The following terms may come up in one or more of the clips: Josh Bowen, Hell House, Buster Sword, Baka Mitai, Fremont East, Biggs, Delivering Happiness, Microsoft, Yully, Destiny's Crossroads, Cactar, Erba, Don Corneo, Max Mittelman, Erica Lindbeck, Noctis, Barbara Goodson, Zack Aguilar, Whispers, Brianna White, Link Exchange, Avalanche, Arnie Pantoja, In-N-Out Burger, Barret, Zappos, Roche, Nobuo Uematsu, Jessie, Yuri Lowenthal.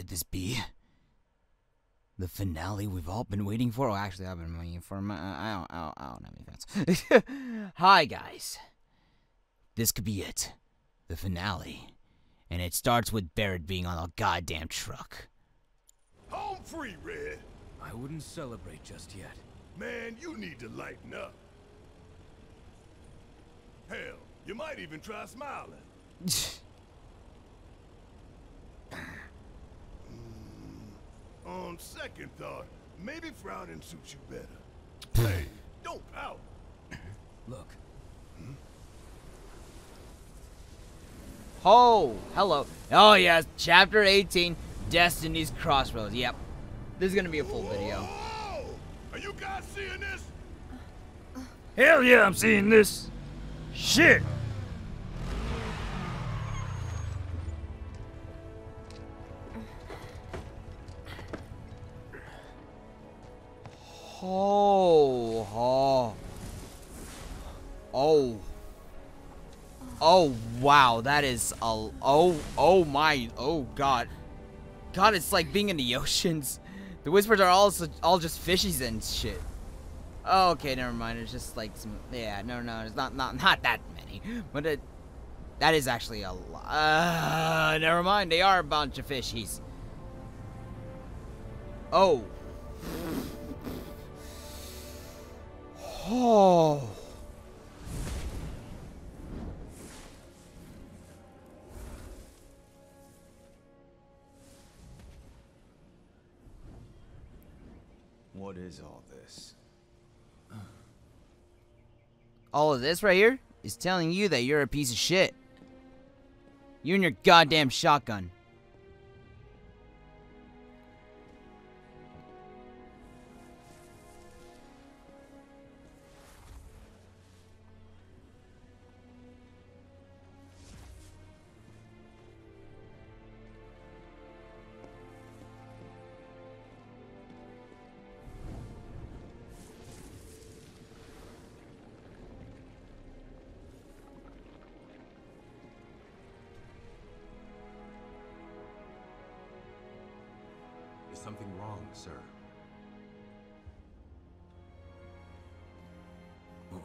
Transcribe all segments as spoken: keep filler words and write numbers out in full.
could this be? The finale we've all been waiting for? Oh, actually, I've been waiting for my... I don't, I don't, I don't have any fans. Hi, guys. This could be it. The finale. And it starts with Barret being on a goddamn truck. Home free, Red. I wouldn't celebrate just yet. Man, you need to lighten up. Hell, you might even try smiling. mm, on second thought, maybe frowning suits you better. Hey, don't pout. Look. Hmm? Oh, hello. Oh, yes. Chapter eighteen, Destiny's Crossroads. Yep. This is going to be a full Whoa! video. Are you guys seeing this? Hell yeah, I'm seeing this. Shit. Oh, oh. Oh. Oh, wow, that is a... Oh, oh my, oh god. God, it's like being in the oceans. The Whispers are all, all just fishies and shit. Oh, okay, never mind, it's just like some... Yeah, no, no, it's not not, not that many. But it... That is actually a lot. Uh, never mind, they are a bunch of fishies. Oh. Oh... What is all this? All of this right here is telling you that you're a piece of shit. You and your goddamn shotgun. Something wrong, sir. Ooh.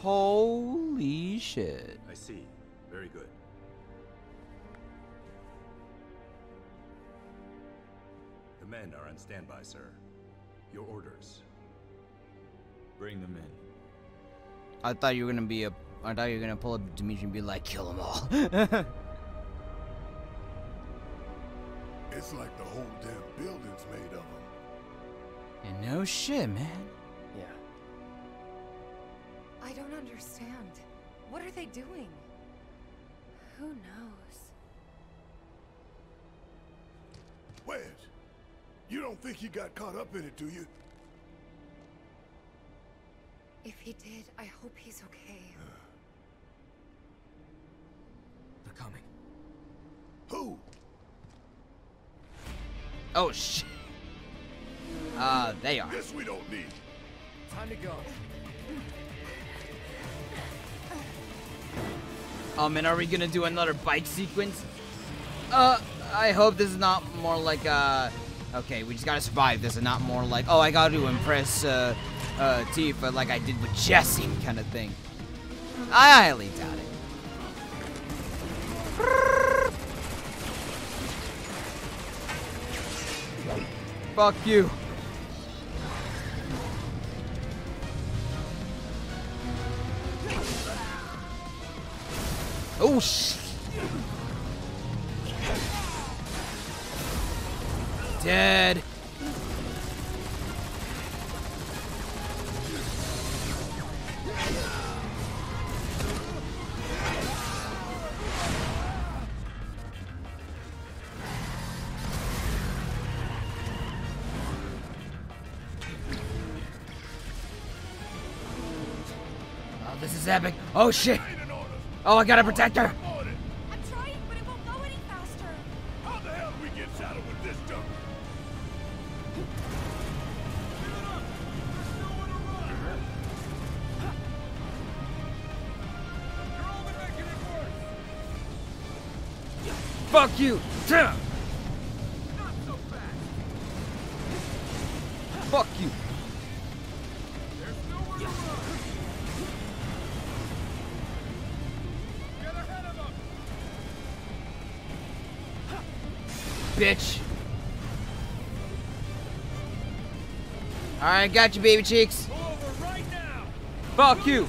Holy shit. I see. Very good. The men are on standby, sir. Your orders. Bring them in. I thought you were gonna be a. I thought you were gonna pull up Dimitri and be like, kill them all. It's like the whole damn building's made of them. And no shit, man. Yeah. I don't understand. What are they doing? Who knows? Wedge, you don't think he got caught up in it, do you? If he did, I hope he's okay. They're coming. Who? Oh, shit. Uh, they are. This we don't need. Time to go. Oh man, are we gonna do another bike sequence? Uh, I hope this is not more like, uh... Okay, we just gotta survive this and not more like, oh, I gotta impress, uh, uh, Tifa like I did with Jessie kind of thing. I highly doubt it. Fuck you. Oh shit. Dead. Oh, this is epic. Oh shit. Oh, I gotta protect her! I'm trying, but it won't go any faster. How the hell do we get saddled with this dump? Give it up! There's nowhere to run! You're only making it worse! Fuck you! Not so fast! Fuck you! There's nowhere to run! Bitch. Alright, got you, baby cheeks. Pull over right now. Fuck you.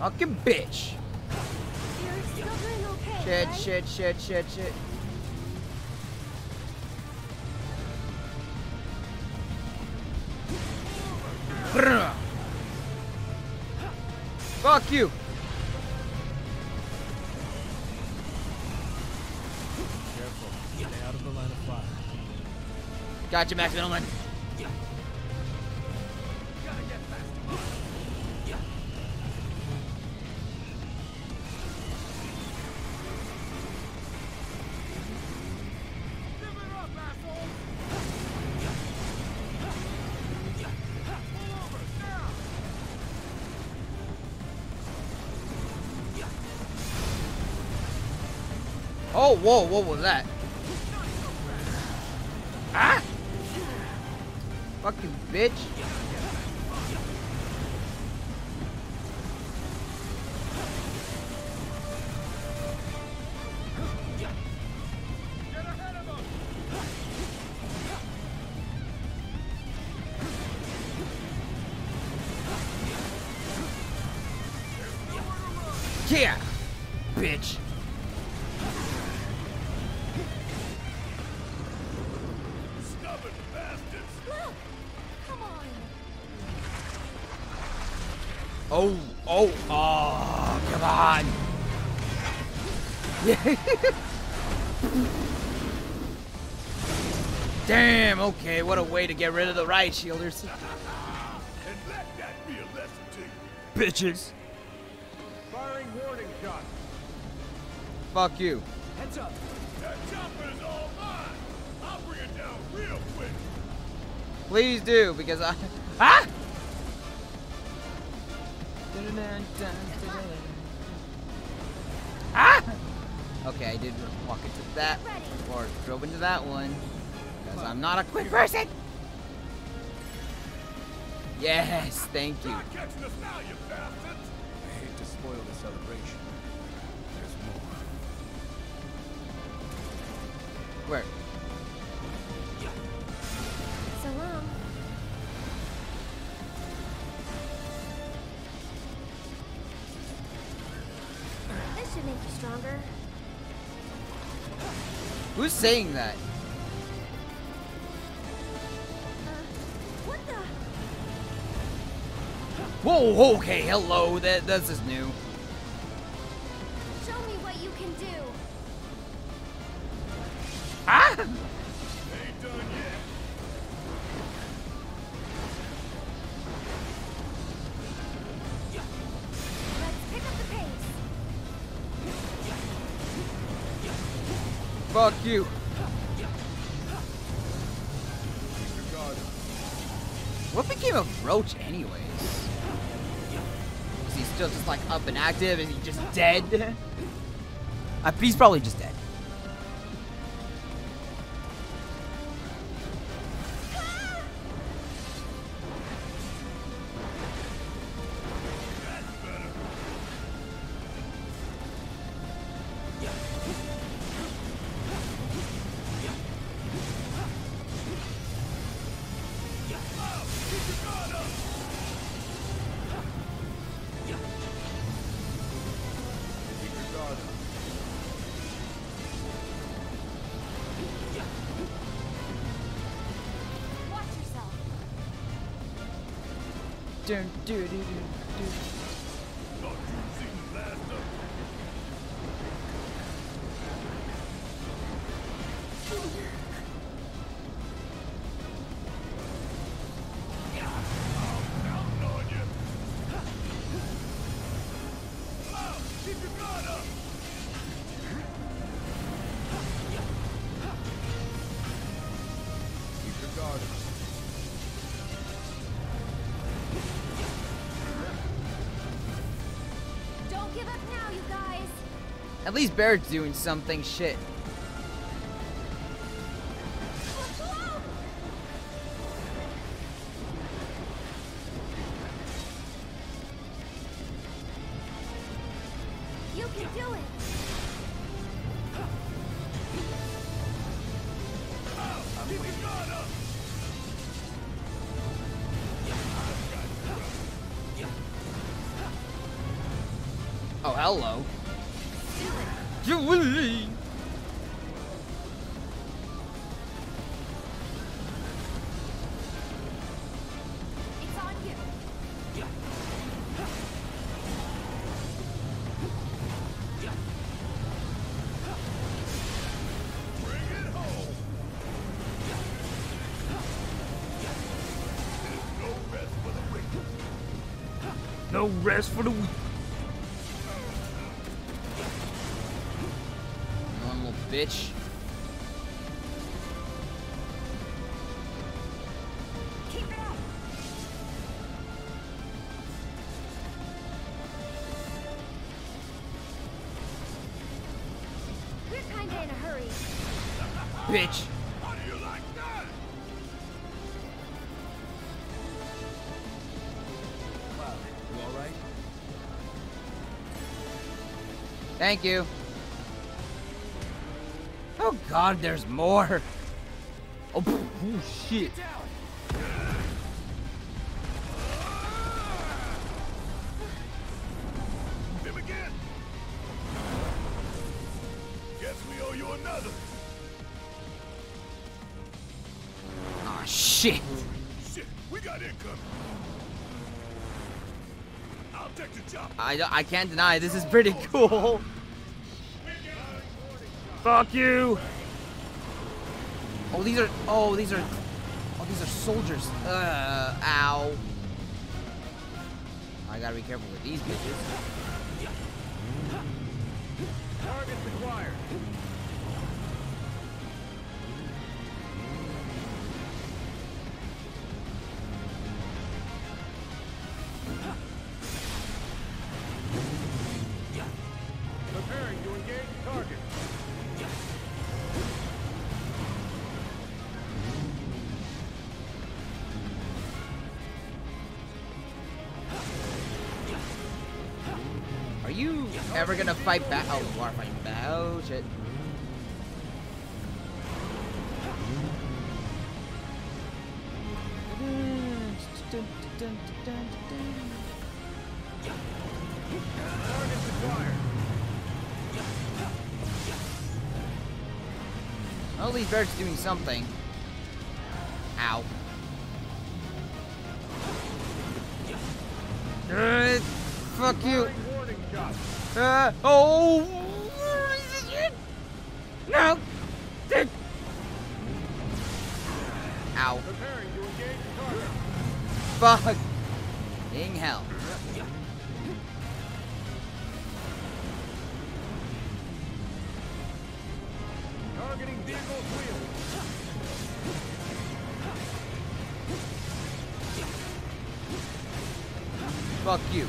Fucking bitch. You're still doing okay, shit, right? shit, shit, shit, shit. Fuck you. Gotcha, Max Mittelman. Yeah. Gotta get faster. Yeah. Give it up, asshole. Yeah. Pull over now. Yeah. Oh, whoa, what was that? Ah! Fucking bitch. Get ahead of him. Yeah, bitch. Oh, oh, oh, come on. Damn, okay, what a way to get rid of the riot shielders. And let that be a lesson to you. Bitches. Firing warning shot. Fuck you. Heads up. That chopper is all mine. I'll bring it down real quick. Please do, because I... Ah! Ah! Okay, I did walk into that, or drove into that one, because I'm not a quick person! Yes, thank you. I hate to spoil the celebration. There's more. Where? So long. Should make you stronger. Who's saying that? Uh, what the? Whoa, okay, hello, that this is new. Show me what you can do. Ah! Ain't done yet. Fuck you. What became of Roach anyways? Is he still just like up and active? Is he just dead? Uh, he's probably just dead. Dude, dude, dude, dude. At least Barret's doing something shit. You can do it. Oh, hello. Yully! It's on you. Bring it home. There's no rest for the weak. No rest for the weak. Bitch. Keep it up. We're kinda in a hurry. Bitch. How do you like that? Cloud, you all right? Thank you. Oh god, there's more! Oh, oh shit! Him again! Guess we owe you another! Oh shit! Shit, we got income! I'll take the job! I, I can't deny, this is pretty cool! Fuck you! Oh, these are. Oh, these are. Oh, these are soldiers. Uh, ow. I gotta be careful with these bitches. Target acquired. Ever gonna fight back? Oh, we are fighting back. Oh shit. Well, at least Barret's doing something. Ow. Uh, fuck you. Uh, oh, no! Ow. Fuck. Dang hell. Targeting vehicle's wheel. Fuck you.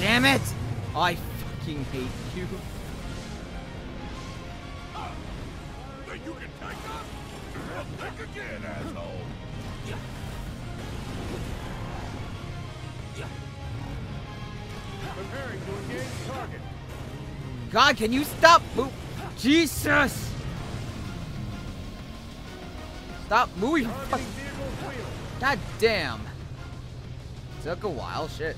Damn it! I fucking hate you. Uh, think you can take up? I'll take again, asshole. Yeah. Yeah. Preparing to engage target. God, can you stop? Mo Jesus! Stop moving. God damn. Took a while, shit.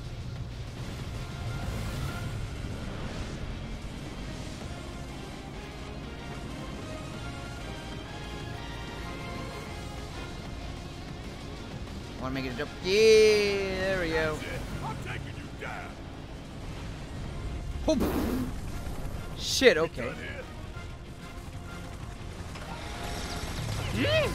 Wanna make it a jump? Yeah, there we go. I'm taking you down. Oh, shit, okay. Yeah.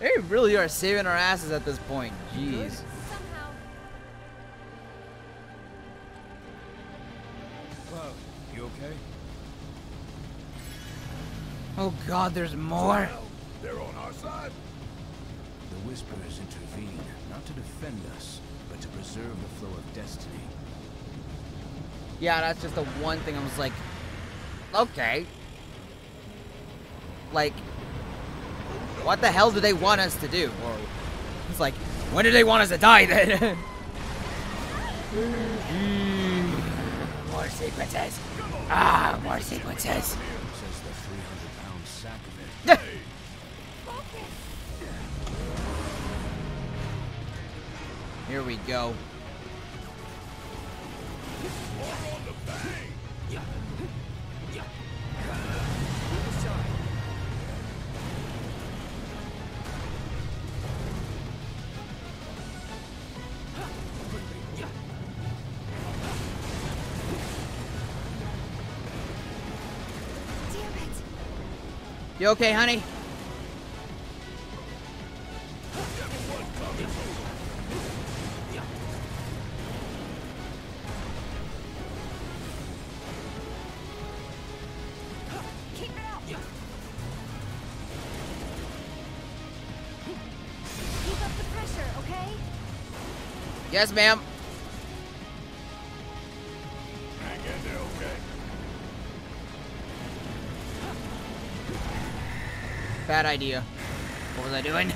They really are saving our asses at this point. Jeez. Cloud, you okay? Oh God, there's more. They're on our side. The Whispers intervene, not to defend us, but to preserve the flow of destiny. Yeah, that's just the one thing I was like, okay. Like, what the hell do they want us to do? Or, it's like, when do they want us to die then? More sequences. Ah, more sequences. Here we go. You okay, honey? Yes, ma'am. I guess they're okay. Bad idea. What was I doing?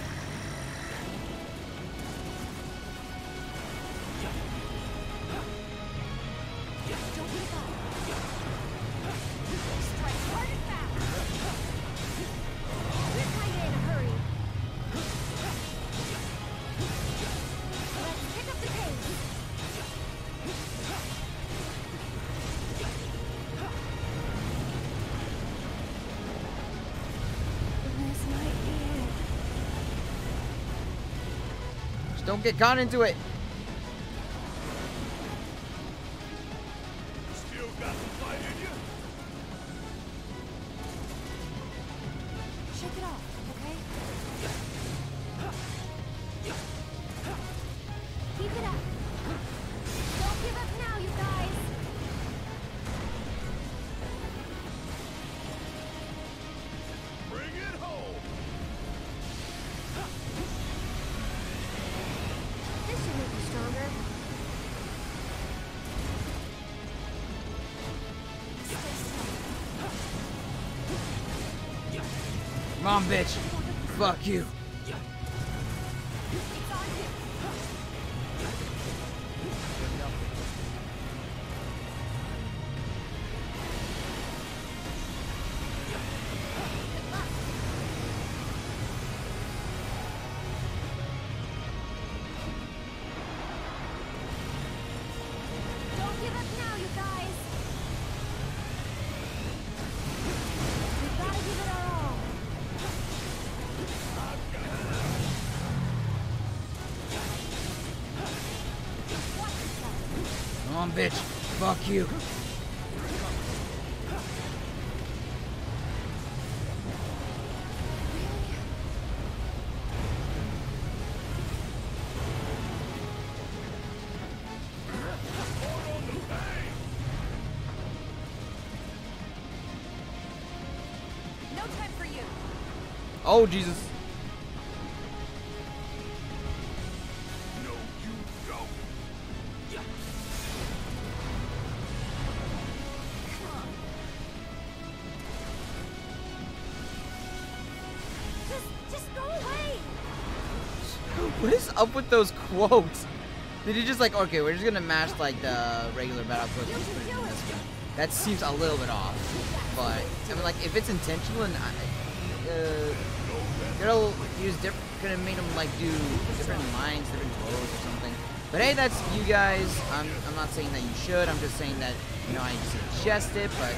Don't get caught into it. Still got the fight in you. Shake it off, okay? Keep it up. Don't give up now, you guys. Bring it home. Stronger. Mom, bitch. Fuck you. Bitch, fuck you. No time for you. Oh, Jesus. What is up with those quotes? Did he just like, okay, we're just gonna mash like the regular battle quotes. That seems a little bit off, but I mean, like if it's intentional and uh, it'll use different, gonna make them like do different lines, different quotes or something. But hey, that's you guys. I'm, I'm not saying that you should. I'm just saying that you know I suggest it, but.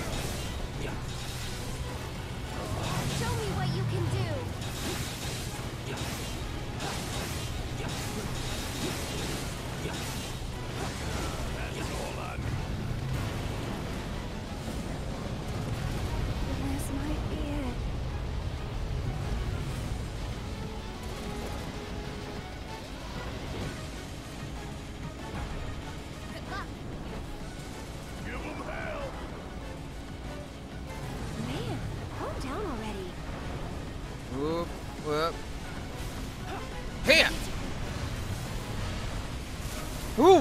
Ooh.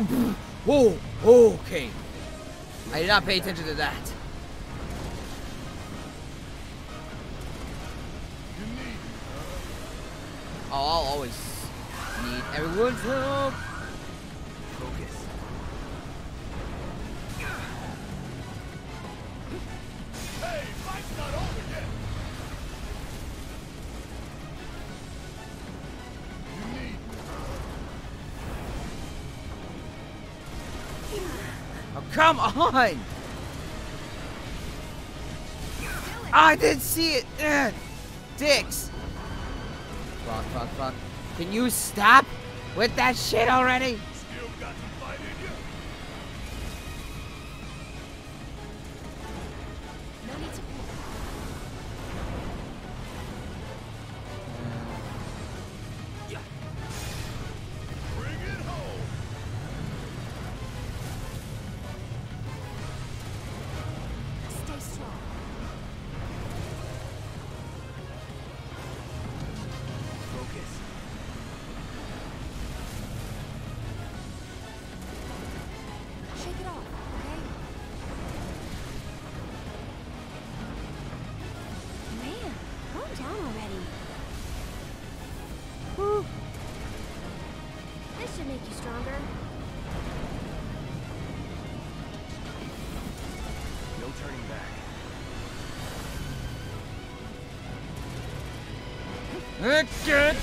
Whoa, okay. I did not pay attention to that. Oh, I'll always need everyone's help. Focus. Hey, fight's not over yet. Oh, come on! I didn't see it! Ugh. Dicks! Fuck, fuck, fuck. Can you stop with that shit already? Still got some fight in you. No need to pull. Bring it home. Stay strong. Focus. Shake it off, okay? Man, calm down already. Whew. This should make you stronger. No turning back. That's good.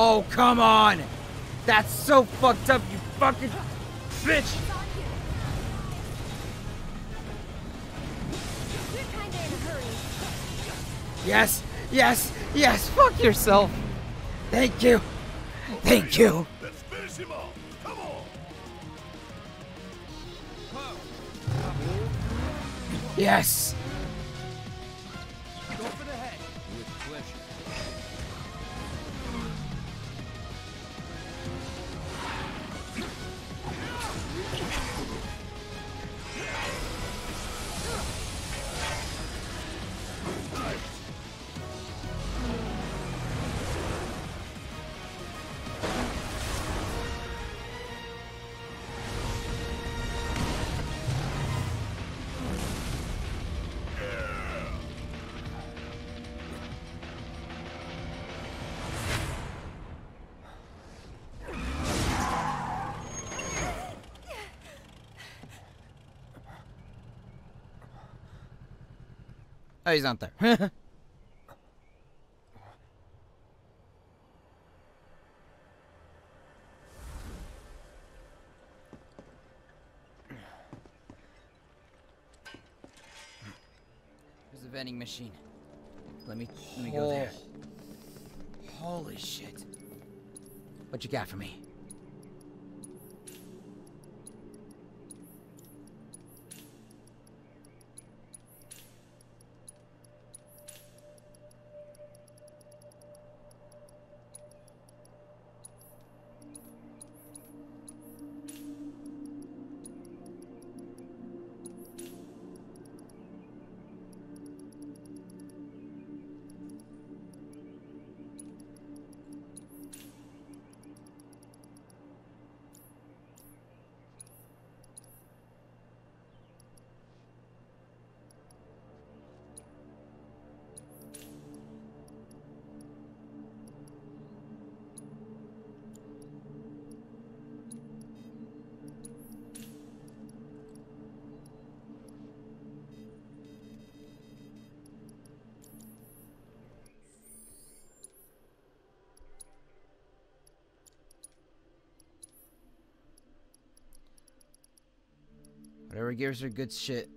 Oh, come on! That's so fucked up, you fucking bitch! Yes, yes, yes, fuck yourself. Thank you. Thank you. Let's finish him off. Come on. Yes. Go for the head. With pleasure. Oh, he's not there. There's a vending machine. Let me let me go there. Holy shit. What you got for me? Whatever gives her good shit.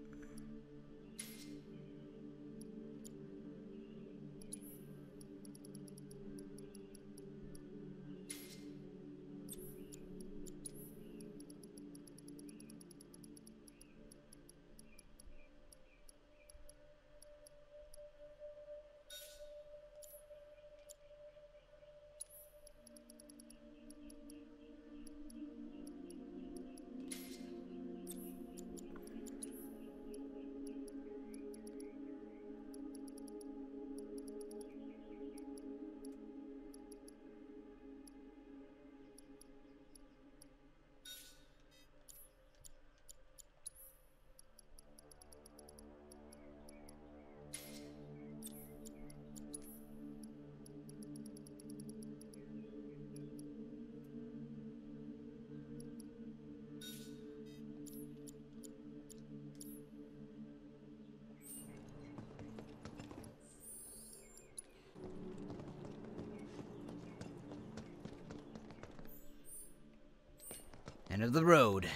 End of the road.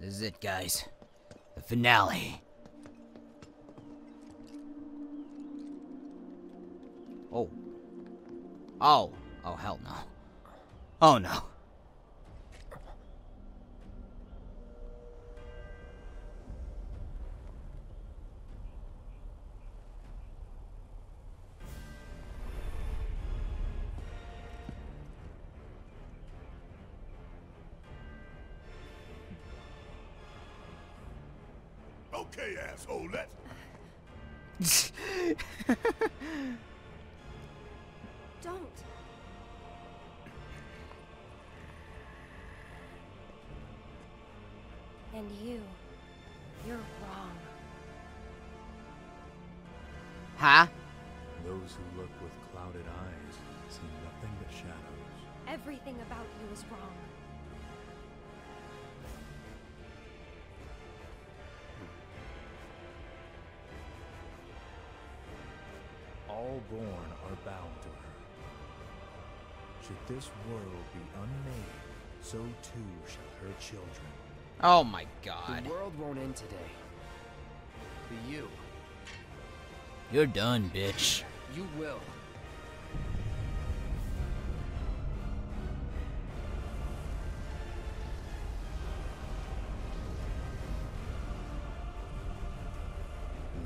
This is it, guys. The finale. Oh. Oh. Oh, hell no. Oh, no. Okay, asshole, let's... Don't. And you, you're wrong. Huh? Those who look with clouded eyes see nothing but shadows. Everything about you is wrong. All born are bound to her. Should this world be unmade, so too shall her children. Oh my God. The world won't end today. For you. You're done, bitch. You will.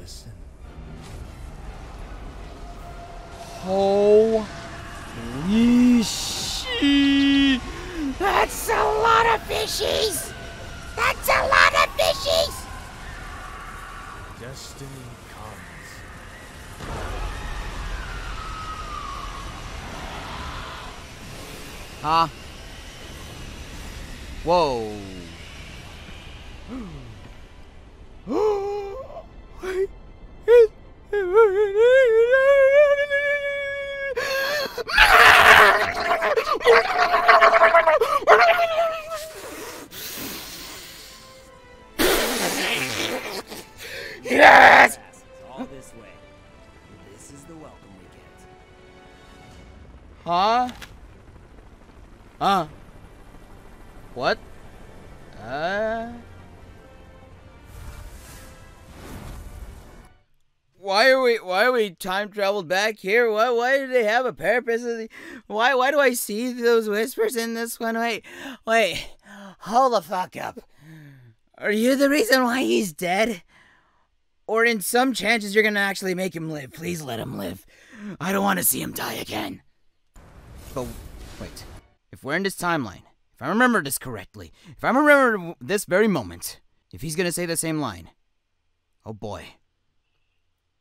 Listen. Holy shit! That's a lot of fishies! That's a lot of fishies! Destiny comes. Huh? Whoa! Yes! All this way. This is the welcome we get. Huh? Huh? What? Uh? Why are we? Why are we time traveled back here? Why? Why do they have a parapet? Why? Why do I see those whispers in this one? Wait, wait. Hold the fuck up. Are you the reason why he's dead? Or in some chances, you're gonna actually make him live. Please let him live. I don't want to see him die again. But wait, if we're in this timeline, if I remember this correctly, if I remember this very moment, if he's gonna say the same line, oh boy.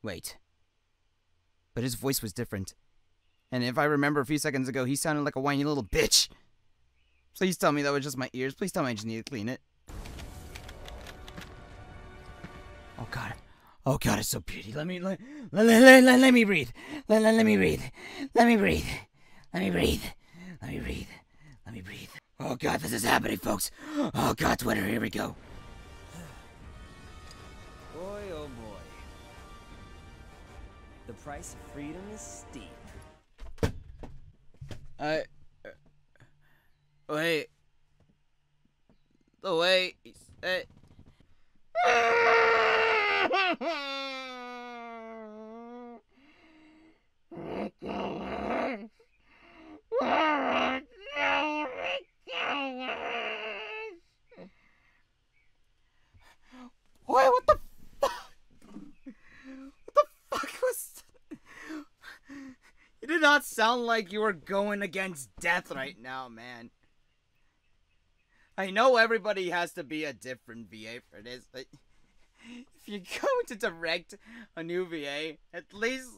Wait. But his voice was different. And if I remember a few seconds ago, he sounded like a whiny little bitch. Please tell me that was just my ears. Please tell me I just need to clean it. Oh God. Oh God, it's so pretty. Let me let let let, let, let me breathe. Let, let let me breathe. Let me breathe. Let me breathe. Let me breathe. Let me breathe. Oh God, this is happening, folks. Oh God, Twitter, here we go. Boy, oh boy. The price of freedom is steep. I. Uh, wait. The way he said. Why, what the fuck? What the fuck was that? You did not sound like you were going against death right now, man. I know everybody has to be a different V A for this, but if you're going to direct a new V A, at least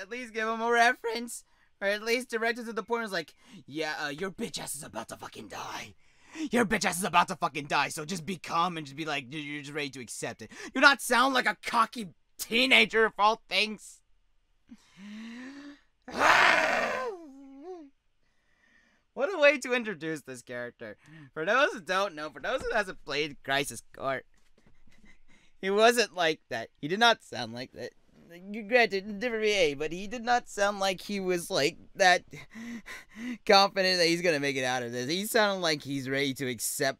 at least give him a reference, or at least direct it to the point where it's like, yeah, uh, your bitch ass is about to fucking die. Your bitch ass is about to fucking die, so just be calm and just be like, you're just ready to accept it. Do not sound like a cocky teenager of all things. What a way to introduce this character. For those who don't know, for those who hasn't played Crisis Core, he wasn't like that. He did not sound like that. granted, different V A, but he did not sound like he was, like, that confident that he's gonna make it out of this. He sounded like he's ready to accept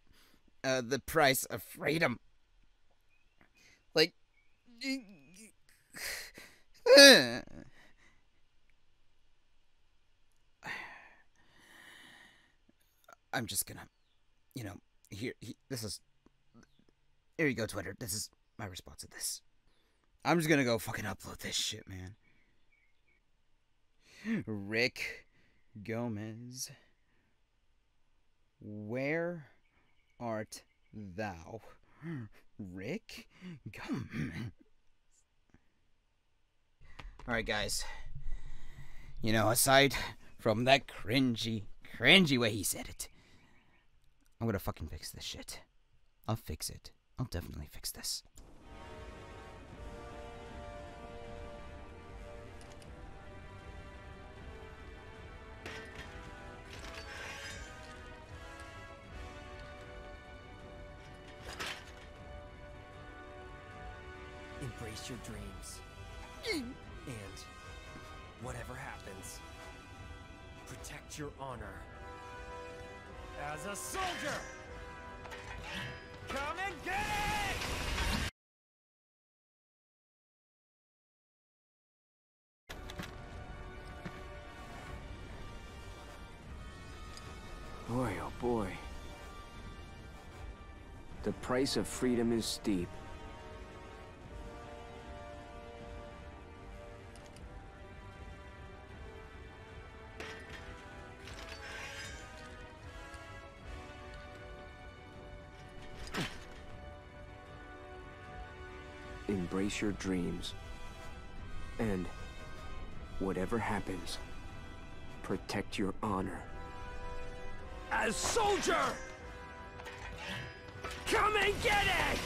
uh, the price of freedom. Like... I'm just gonna, you know, here, he, this is, here you go, Twitter. This is my response to this. I'm just gonna go fucking upload this shit, man. Rick Gomez, where art thou? Rick Gomez. Alright, guys. You know, aside from that cringy, cringy way he said it, I'm gonna fucking fix this shit. I'll fix it. I'll definitely fix this. Embrace your dreams. And whatever happens, protect your honor. As a soldier, come and get it! Boy, oh boy. The price of freedom is steep. Embrace your dreams, and whatever happens, protect your honor. As soldier, come and get it!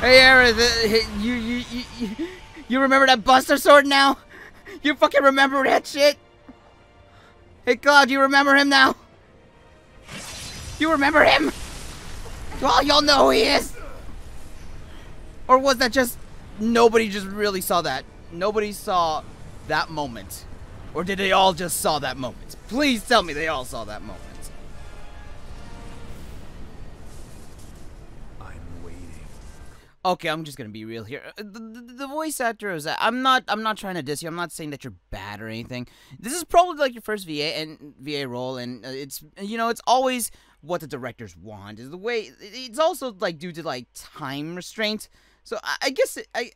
Hey, Aerith, you you you you remember that Buster Sword now? You fucking remember that shit? Hey, Cloud, you remember him now? You remember him? Well, y'all know who he is. Or was that just, nobody just really saw that? Nobody saw that moment. Or did they all just saw that moment? Please tell me they all saw that moment. I'm waiting. Okay, I'm just gonna be real here. The, the, the voice actor is, I'm not, I'm not trying to diss you. I'm not saying that you're bad or anything. This is probably like your first V A and V A role, and it's, you know, it's always what the directors want. Is the way, it's also like due to like time restraint. So I, I guess it, I,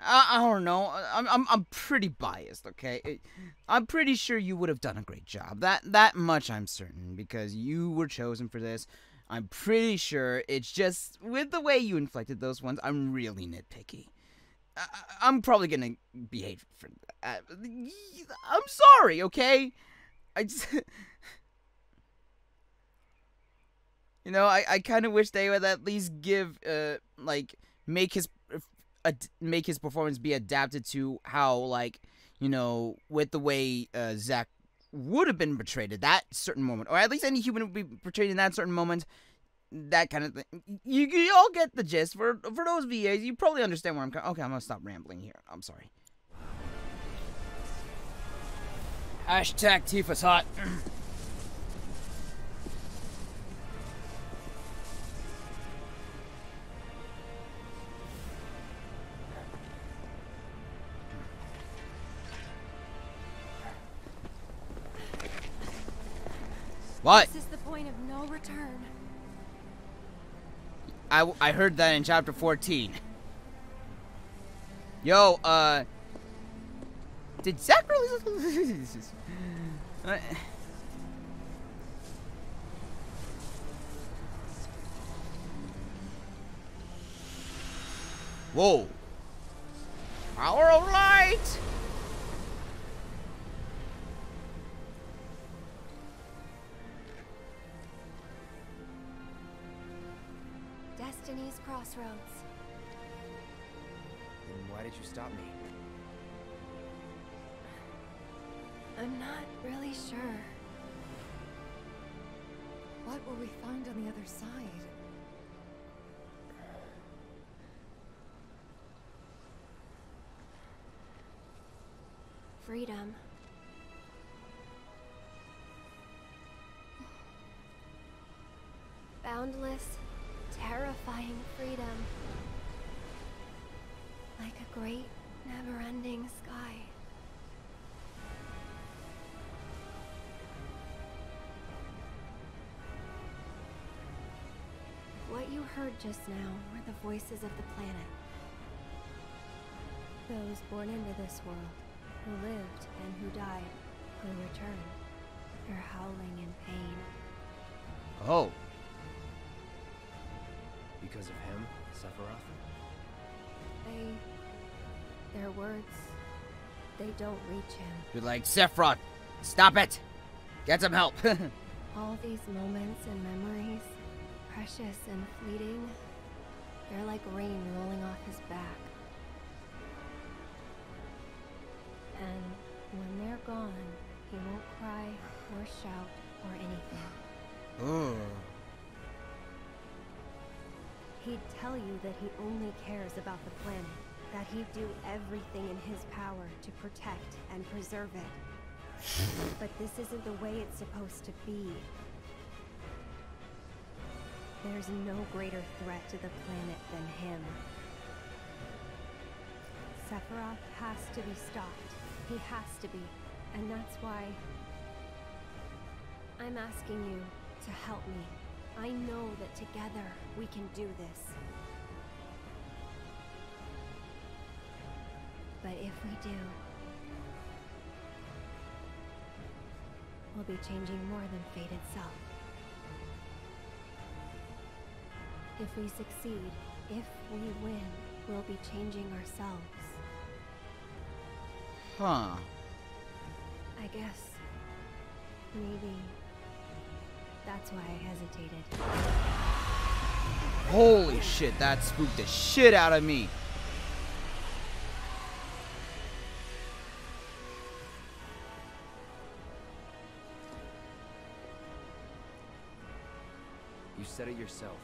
I, I don't know. I'm, I'm, I'm pretty biased, okay? It, I'm pretty sure you would have done a great job. That, that much I'm certain, because you were chosen for this. I'm pretty sure. It's just with the way you inflected those ones, I'm really nitpicky. I, I'm probably gonna be hated for that. I'm sorry, okay? I just. You know, I, I kind of wish they would at least give, uh, like, make his, uh, make his performance be adapted to how, like, you know, with the way uh, Zack would have been portrayed at that certain moment, or at least any human would be portrayed in that certain moment, that kind of thing. You, you all get the gist. For for those V As, you probably understand where I'm coming. Okay, I'm gonna stop rambling here. I'm sorry. Hashtag Tifa's hot. What? This is the point of no return. I, I heard that in chapter fourteen. Yo, uh... Did Zack really... uh, whoa. Power of light! Destiny's Crossroads. Then why did you stop me? I'm not really sure. What will we find on the other side? freedom. Boundless, terrifying freedom. Like a great, never-ending sky. What you heard just now were the voices of the planet. Those born into this world, who lived and who died, who returned. They're howling in pain. Oh. Because of him, Sephiroth? They... their words... they don't reach him. You're like, Sephiroth, stop it! Get some help! All these moments and memories, precious and fleeting, they're like rain rolling off his back. And when they're gone, he won't cry, or shout, or anything. Oh. He'd tell you that he only cares about the planet, that he'd do everything in his power to protect and preserve it. But this isn't the way it's supposed to be. There's no greater threat to the planet than him. Sephiroth has to be stopped. He has to be, and that's why I'm asking you to help me. I know that together we can do this. But if we do, we'll be changing more than fate itself. If we succeed, if we win, we'll be changing ourselves. Huh. I guess... maybe... that's why I hesitated. Holy shit, that spooked the shit out of me! You said it yourself.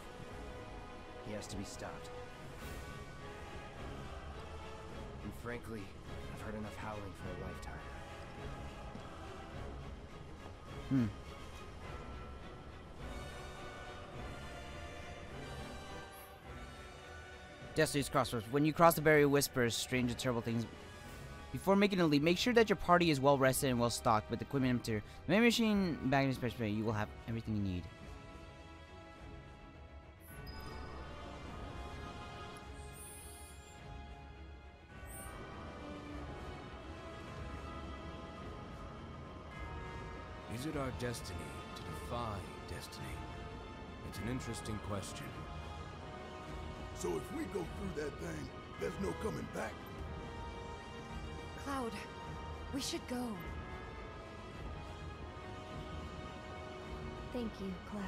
He has to be stopped. And frankly... heard enough howling for a lifetime. Hmm. Destiny's Crossroads. When you cross the barrier, whispers, strange and terrible things. Before making a leap, make sure that your party is well rested and well stocked with equipment and material. The main machine, bag, and special. You will have everything you need. Is it our destiny to defy destiny? It's an interesting question. So if we go through that thing, there's no coming back. Cloud, we should go. Thank you, Cloud.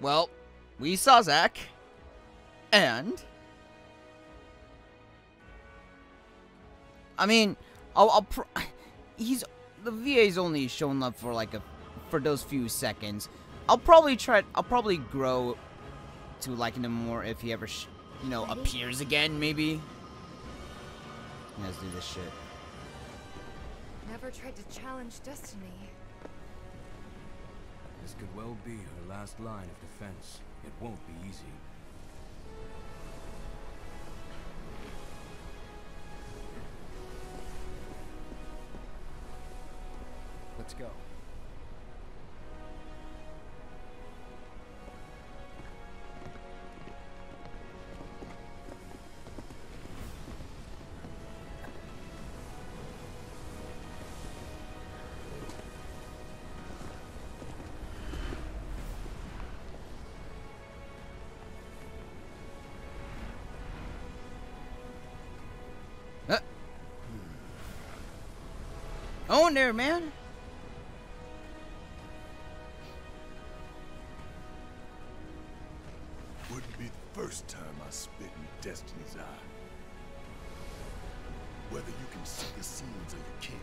Well, we saw Zack, and... I mean, I'll, I'll pr he's the V A's only shown love for like a for those few seconds. I'll probably try. I'll probably grow to liking him more if he ever, sh you know, Ready? appears again. Maybe. Let's do this shit. Never tried to challenge destiny. This could well be her last line of defense. It won't be easy. Let's go. Uh. Oh, there, man. First time I spit in Destiny's eye. Whether you can see the scenes or you can't,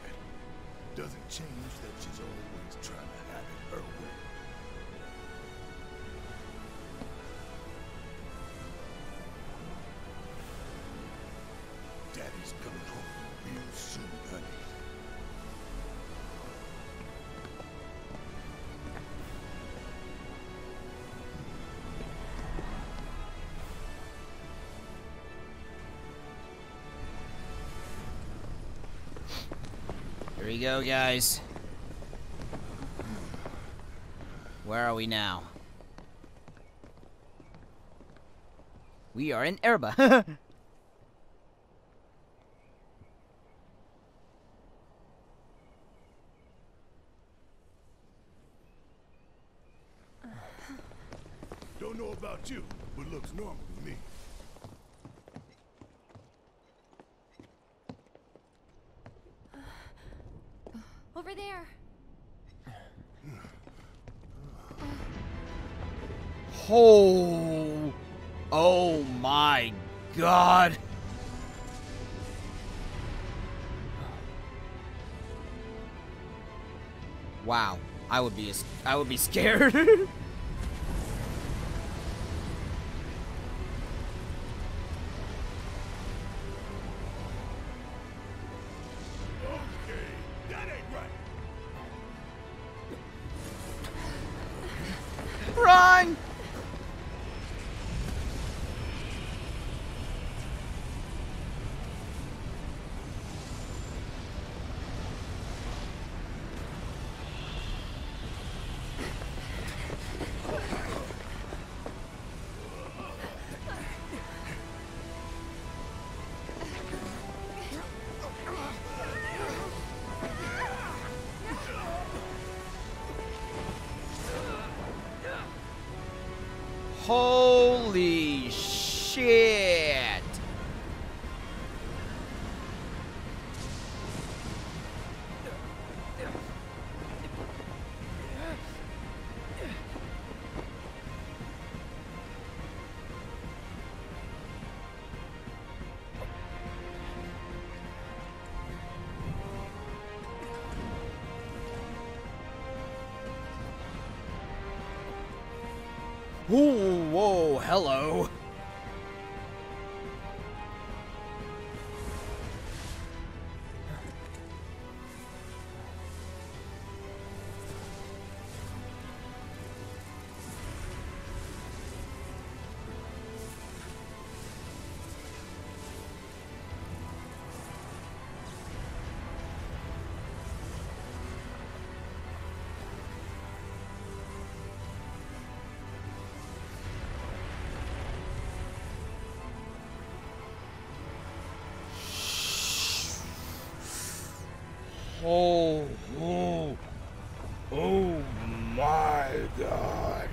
doesn't change that she's always trying to have it her way. we go, guys. Where are we now? We are in Erba. Don't know about you, but looks normal to me. Over there. Oh, oh my God. Wow, I would be I would be scared. Holy shit! Ooh. Whoa, hello. Oh, oh, oh my God.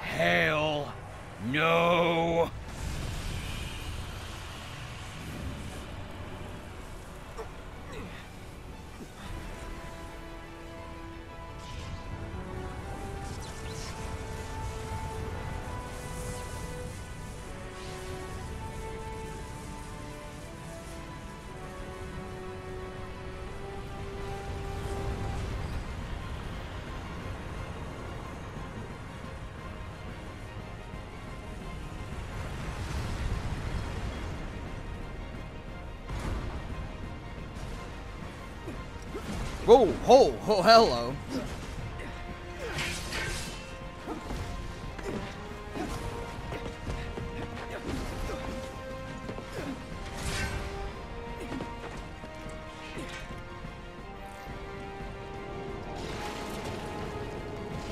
Hell no. Whoa, ho, ho, hello.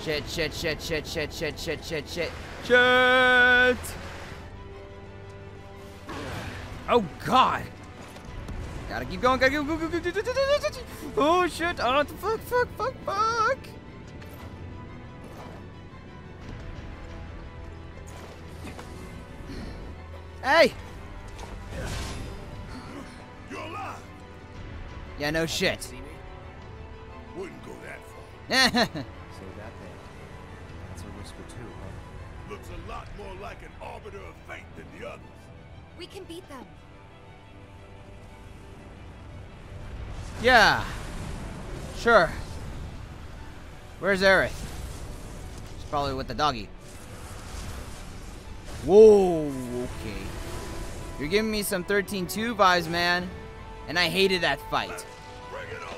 Shit, shit, shit, shit, shit, shit, shit, shit, shit. Shit! Oh, God. Gotta keep going, gotta keep going. Oh shit, oh fuck, fuck, fuck, fuck. Hey! You're alive. Yeah, no shit. Wouldn't go that far. So that thing. That's a whisper too, huh? Looks a lot more like an arbiter of fate than the others. We can beat them. Yeah, sure. Where's Aerith? She's probably with the doggy. Whoa, okay. You're giving me some thirteen two vibes, man. And I hated that fight. Bring it on.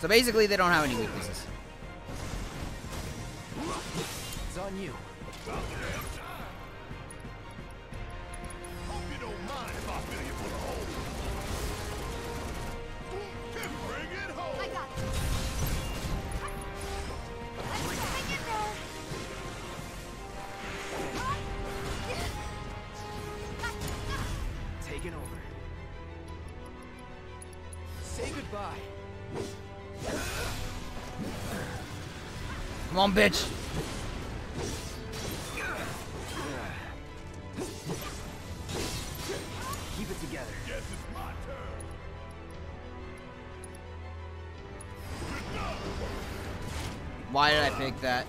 So basically, they don't have any weaknesses. It's on you. Come on, bitch. Keep it together. Yes, it's my turn. Why did I pick that?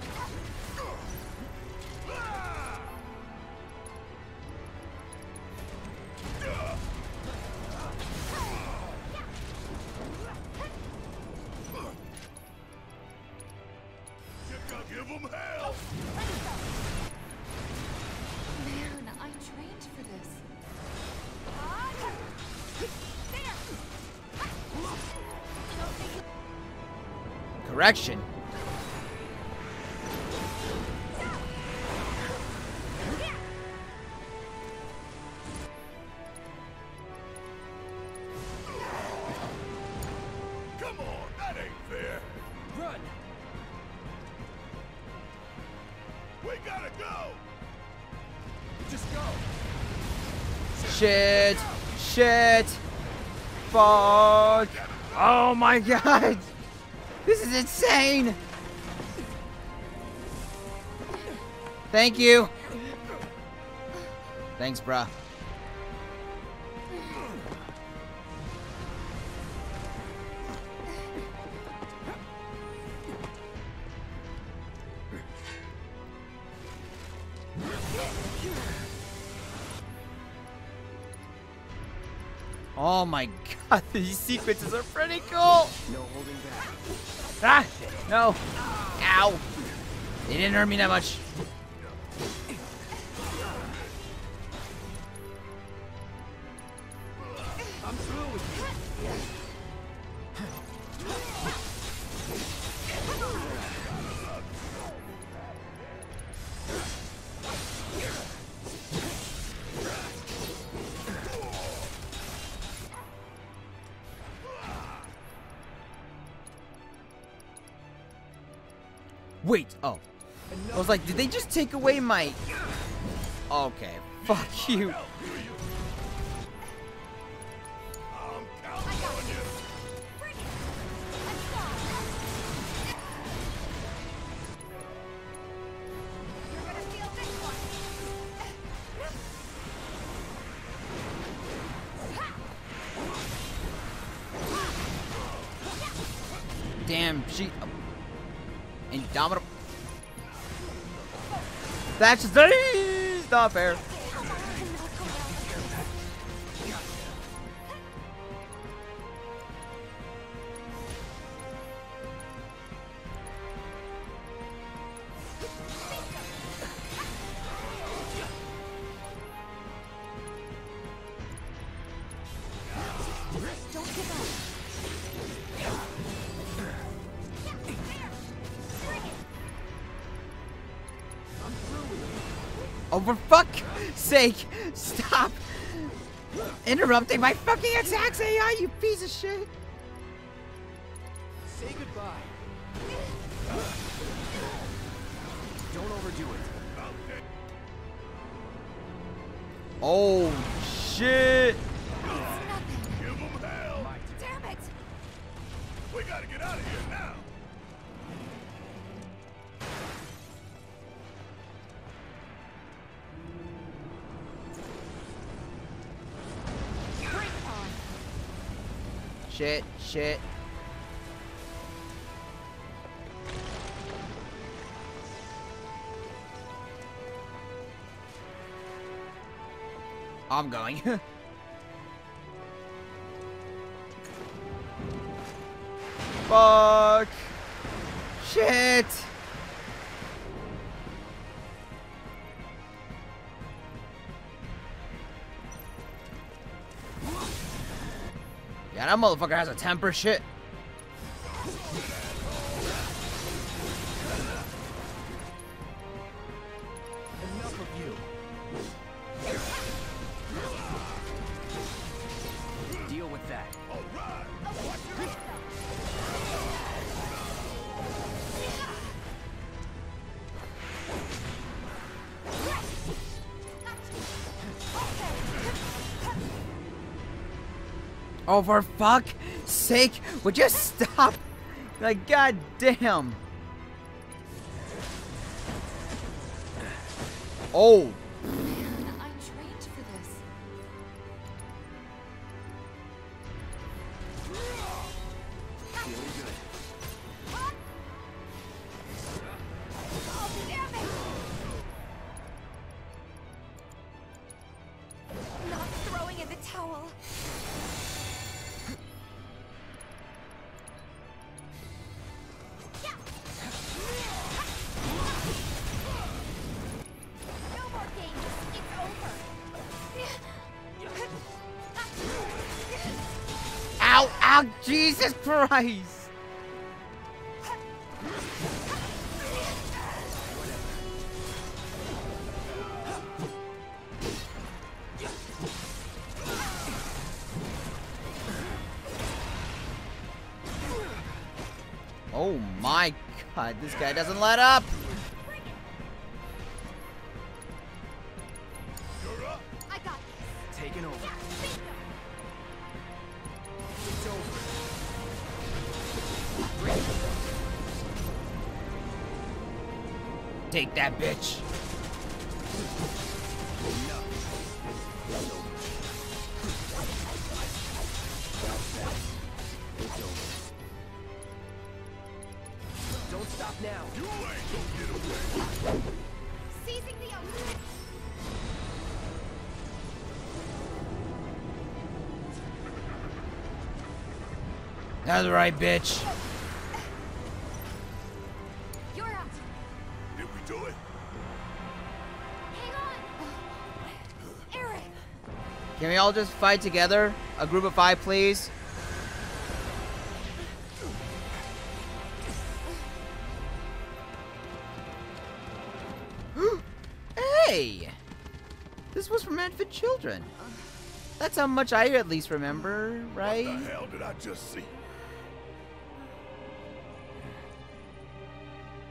Correction. Come on, that ain't fair. Run. We gotta go. Just go. Shit. Shit. Fuck. Oh my god. This is insane! Thank you! Thanks, bruh. Oh my god, these sequences are pretty cool! No holding back. Ah! No! Ow! They didn't hurt me that much. I'm through Wait, oh. I was like, did they just take away my... Okay, fuck you. Damn, she... Indomitable. That's just not fair. Oh, for fuck's sake, stop interrupting my fucking attacks, A I, you piece of shit. Say goodbye. Don't overdo it. Oh, shit. Give him hell. Damn it. We gotta get out of here now. Shit, shit. I'm going. Fuck. Shit. Yeah, that motherfucker has a temper, shit. Oh, for fuck's sake, would you stop? Like, goddamn. Oh. I trained for this. Feeling good. Oh, damn it. Not throwing in the towel. Oh, Jesus Christ! Oh my God, this guy doesn't let up! Take that, bitch. Don't stop now. You ain't gonna get away. Seizing the ocean. That's right, bitch. Can we all just fight together? A group of five, please. Hey! This was from Advent Children. That's how much I at least remember, right? What the hell did I just see?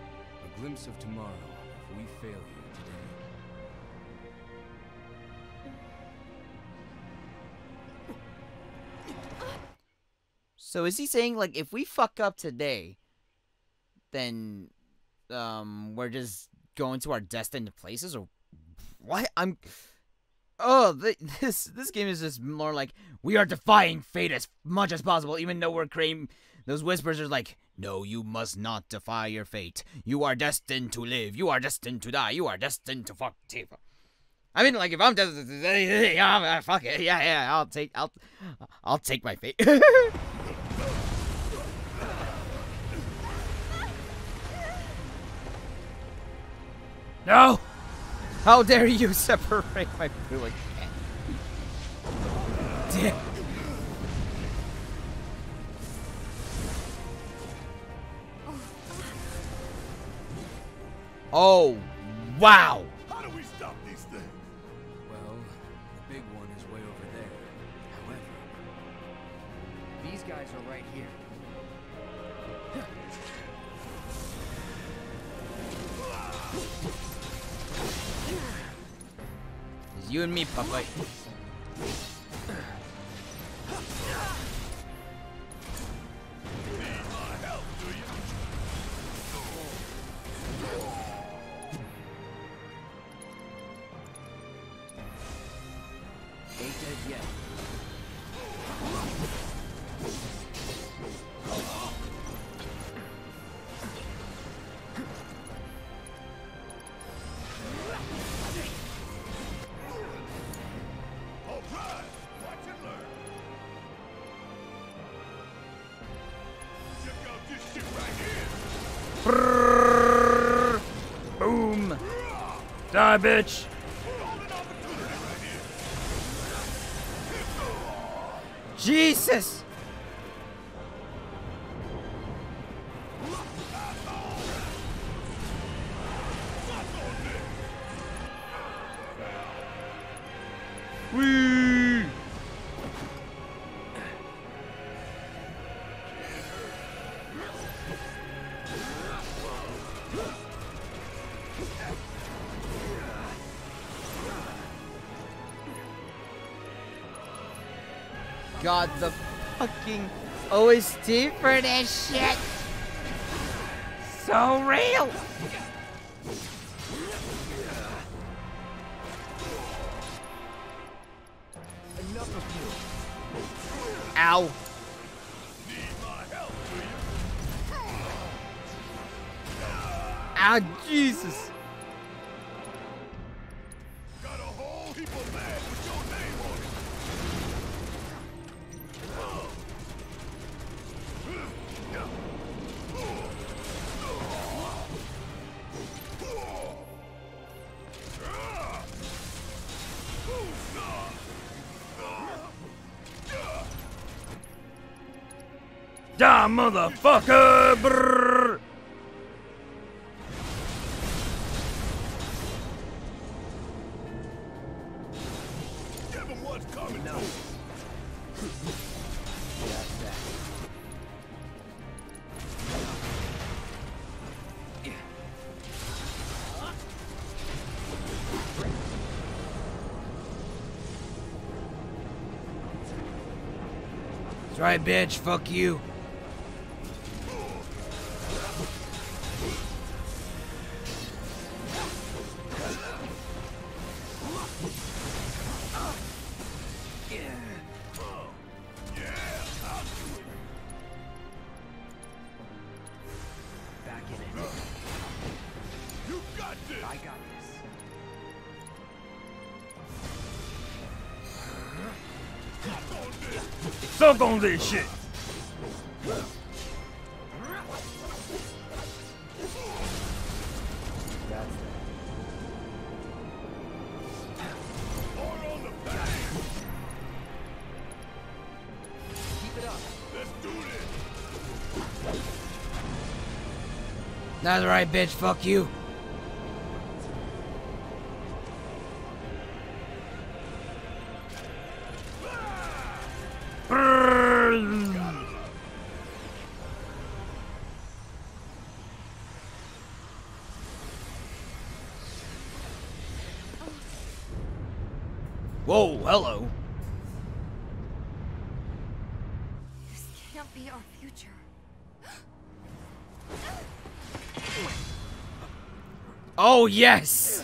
A glimpse of tomorrow if we fail you today. So is he saying, like, if we fuck up today, then um, we're just going to our destined places, or what? I'm, oh, th this this game is just more like we are defying fate as much as possible, even though we're creating those whispers are like, no, you must not defy your fate. You are destined to live. You are destined to die. You are destined to fuck Tifa. I mean, like, if I'm destined to die, fuck it, yeah, yeah, I'll take, I'll, I'll take my fate. No! How dare you separate my blue again? Damn. Oh, wow! How do we stop these things? Well, the big one is way over there. However, these guys are right here. You and me, Papa. Die, bitch! Jesus! Whee! god, the fucking O S T for this shit! So real! Ow! Ah, Jesus! Got a whole heap of mad with your name on it. Die, motherfucker! Brrr. Right, bitch, fuck you. Suck on this shit. That's right, bitch. Fuck you. Whoa, hello. This can't be our future. Oh, yes!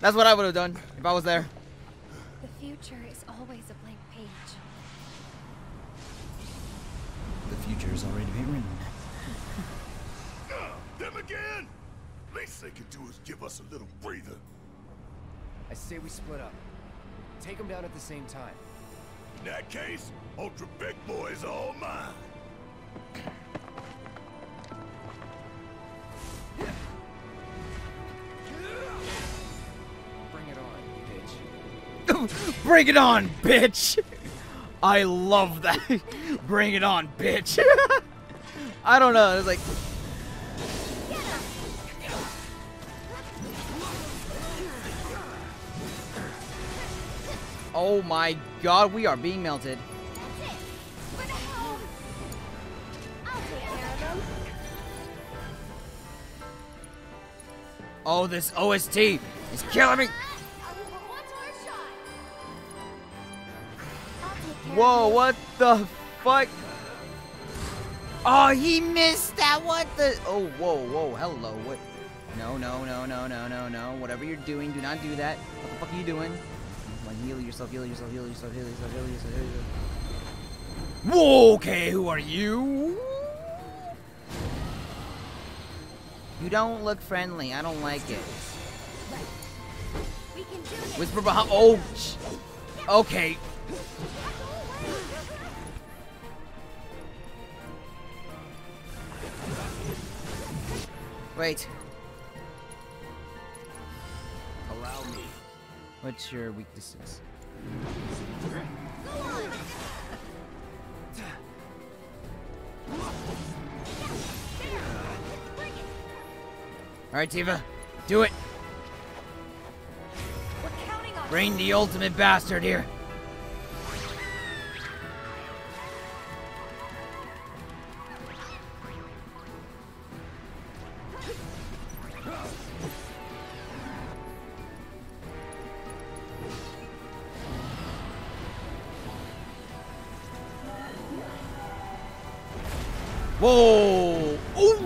That's what I would have done if I was there. The future is always a blank page. The future is already written. Them again! Least they could do is give us a little breather. I say we split up. Take them down at the same time. In that case, Ultra Big Boy is all mine. Bring it on, bitch. Bring it on, bitch! I love that. Bring it on, bitch. I don't know, it's like... Oh my god, we are being melted. That's it. We're the hell. I'll take care of them. Oh, this O S T is killing me. Whoa, what the fuck? Oh, he missed that. What the? Oh, whoa, whoa, hello. What? No, no, no, no, no, no, no. Whatever you're doing, do not do that. What the fuck are you doing? Like, heal yourself, heal yourself, heal yourself, heal yourself, heal yourself, heal yourself. Whoa, okay, who are you? You don't look friendly. I don't like it. Whisper behind. Oh, okay. Wait. Allow me. What's your weaknesses? Alright, Tifa, do it! We're counting on Bring the ultimate bastard here! Whoa! Ooh!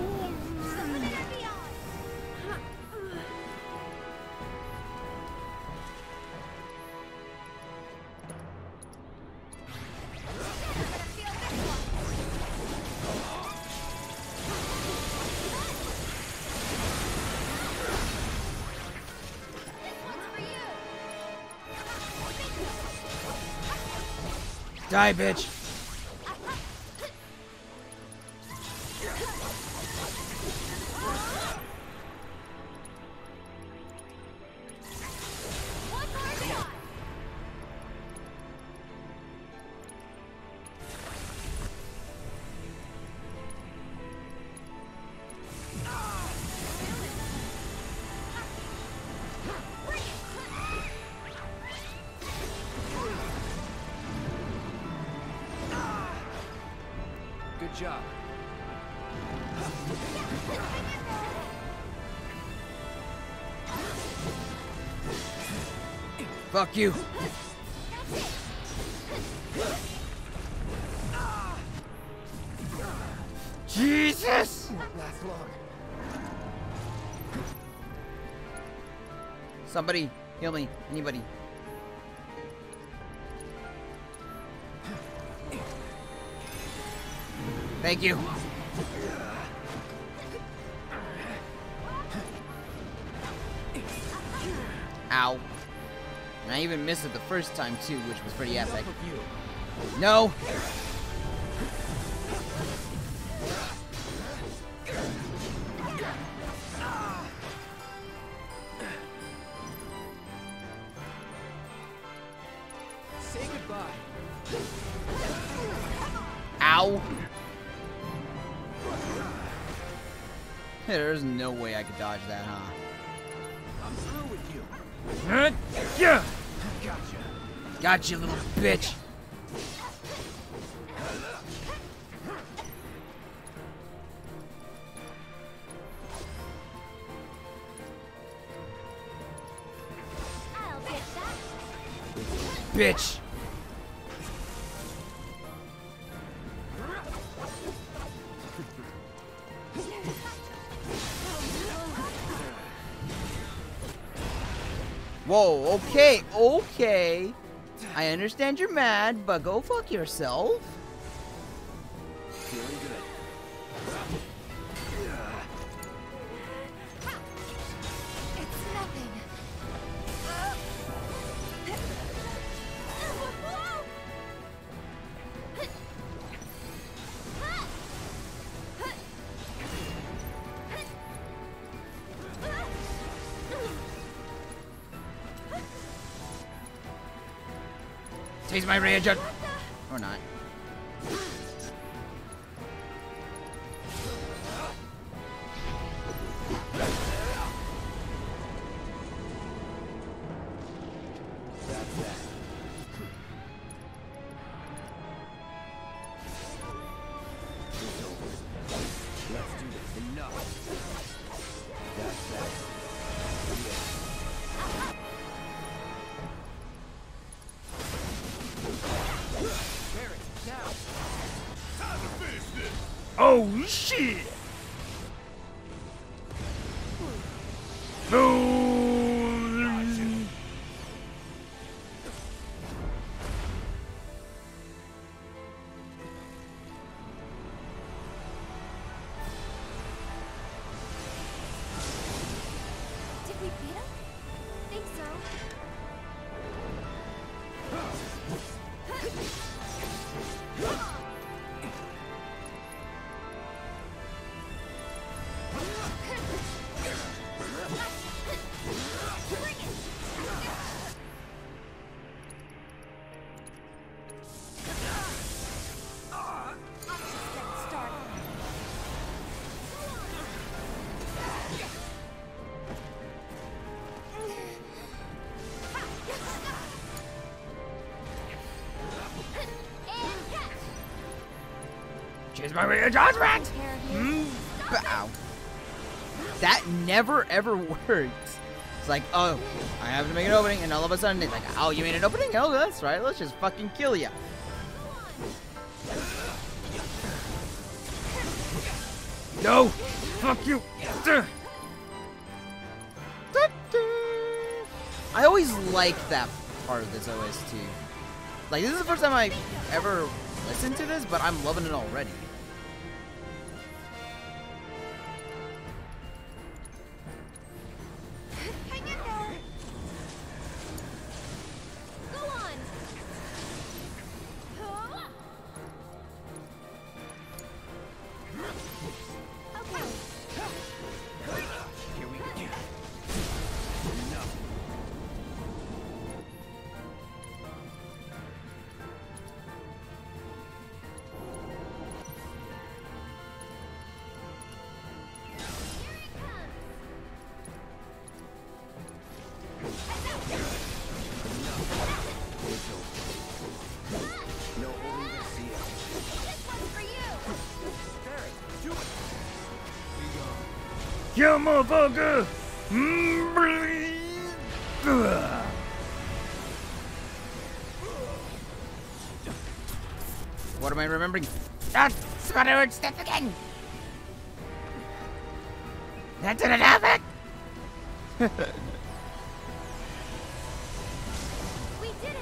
Die, bitch. Job. Fuck you. Jesus! Not last long. Somebody heal me. Anybody. Thank you. Ow. And I even missed it the first time too, which was pretty epic. No! Say goodbye. Ow. There's no way I could dodge that, huh? I'm through with you. Huh? Yeah. Gotcha. Gotcha, little bitch. I'll get that. Bitch. Whoa, okay, okay. I understand you're mad, but go fuck yourself. Feeling good. It's nothing. Taste my rage out. Or not. Is my real judgment! Mm. Ow. That never ever works. It's like, oh, I have to make an opening, and all of a sudden it's like, oh, you made an opening? Oh, that's right. Let's just fucking kill ya. No! Fuck you! I always like that part of this O S T. Like, this is the first time I ever listened to this, but I'm loving it already. Yeah, motherfucker! What am I remembering? That's what I would step again! That didn't happen! We did it!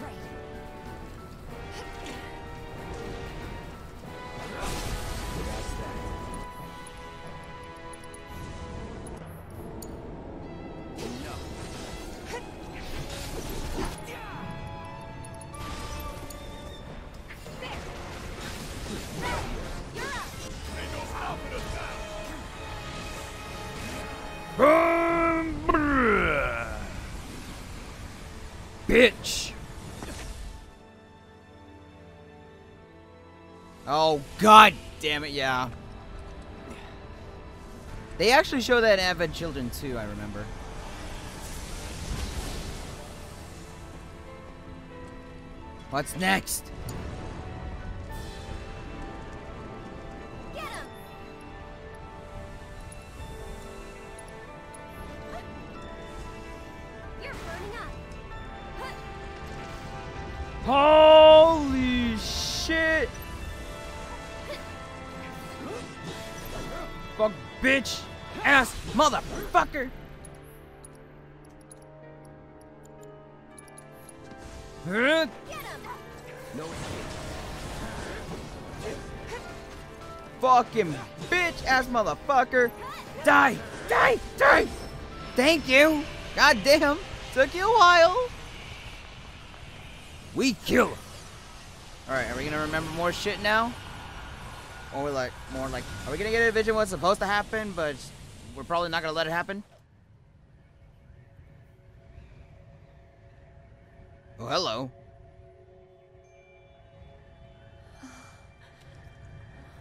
Right. Bitch! Oh, god damn it, yeah. They actually show that in Advent Children too, I remember. What's next? Holy shit! Fuck, bitch, ass, motherfucker! Huh? No. Fucking bitch, ass, motherfucker! Die, die, die! Thank you. Goddamn, took you a while. We kill him! Alright, are we gonna remember more shit now? Or like, more like, are we gonna get a vision of what's supposed to happen, but we're probably not gonna let it happen? Oh, hello.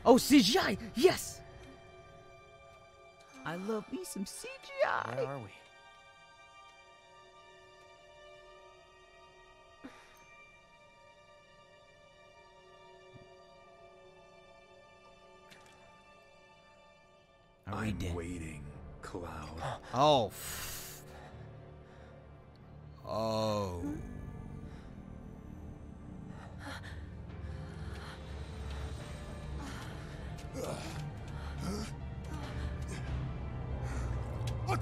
Oh, C G I! Yes! I love me some C G I! Where are we? I'm waiting, Cloud. Oh. F oh. What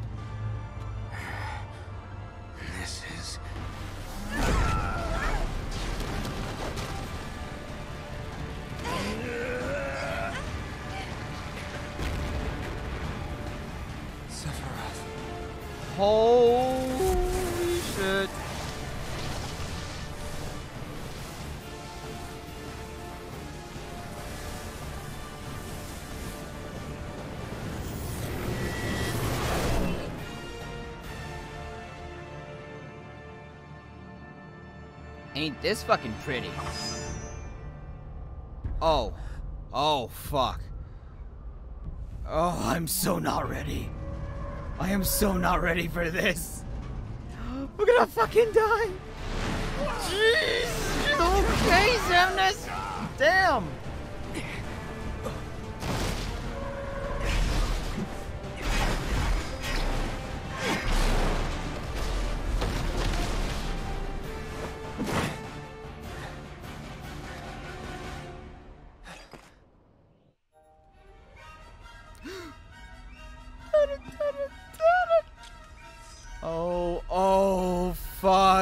This is... Holy shit. Ain't this fucking pretty? Oh. Oh, fuck. Oh, I'm so not ready. I am so not ready for this. We're gonna fucking die. Jeez. Okay, Zemnis. Damn.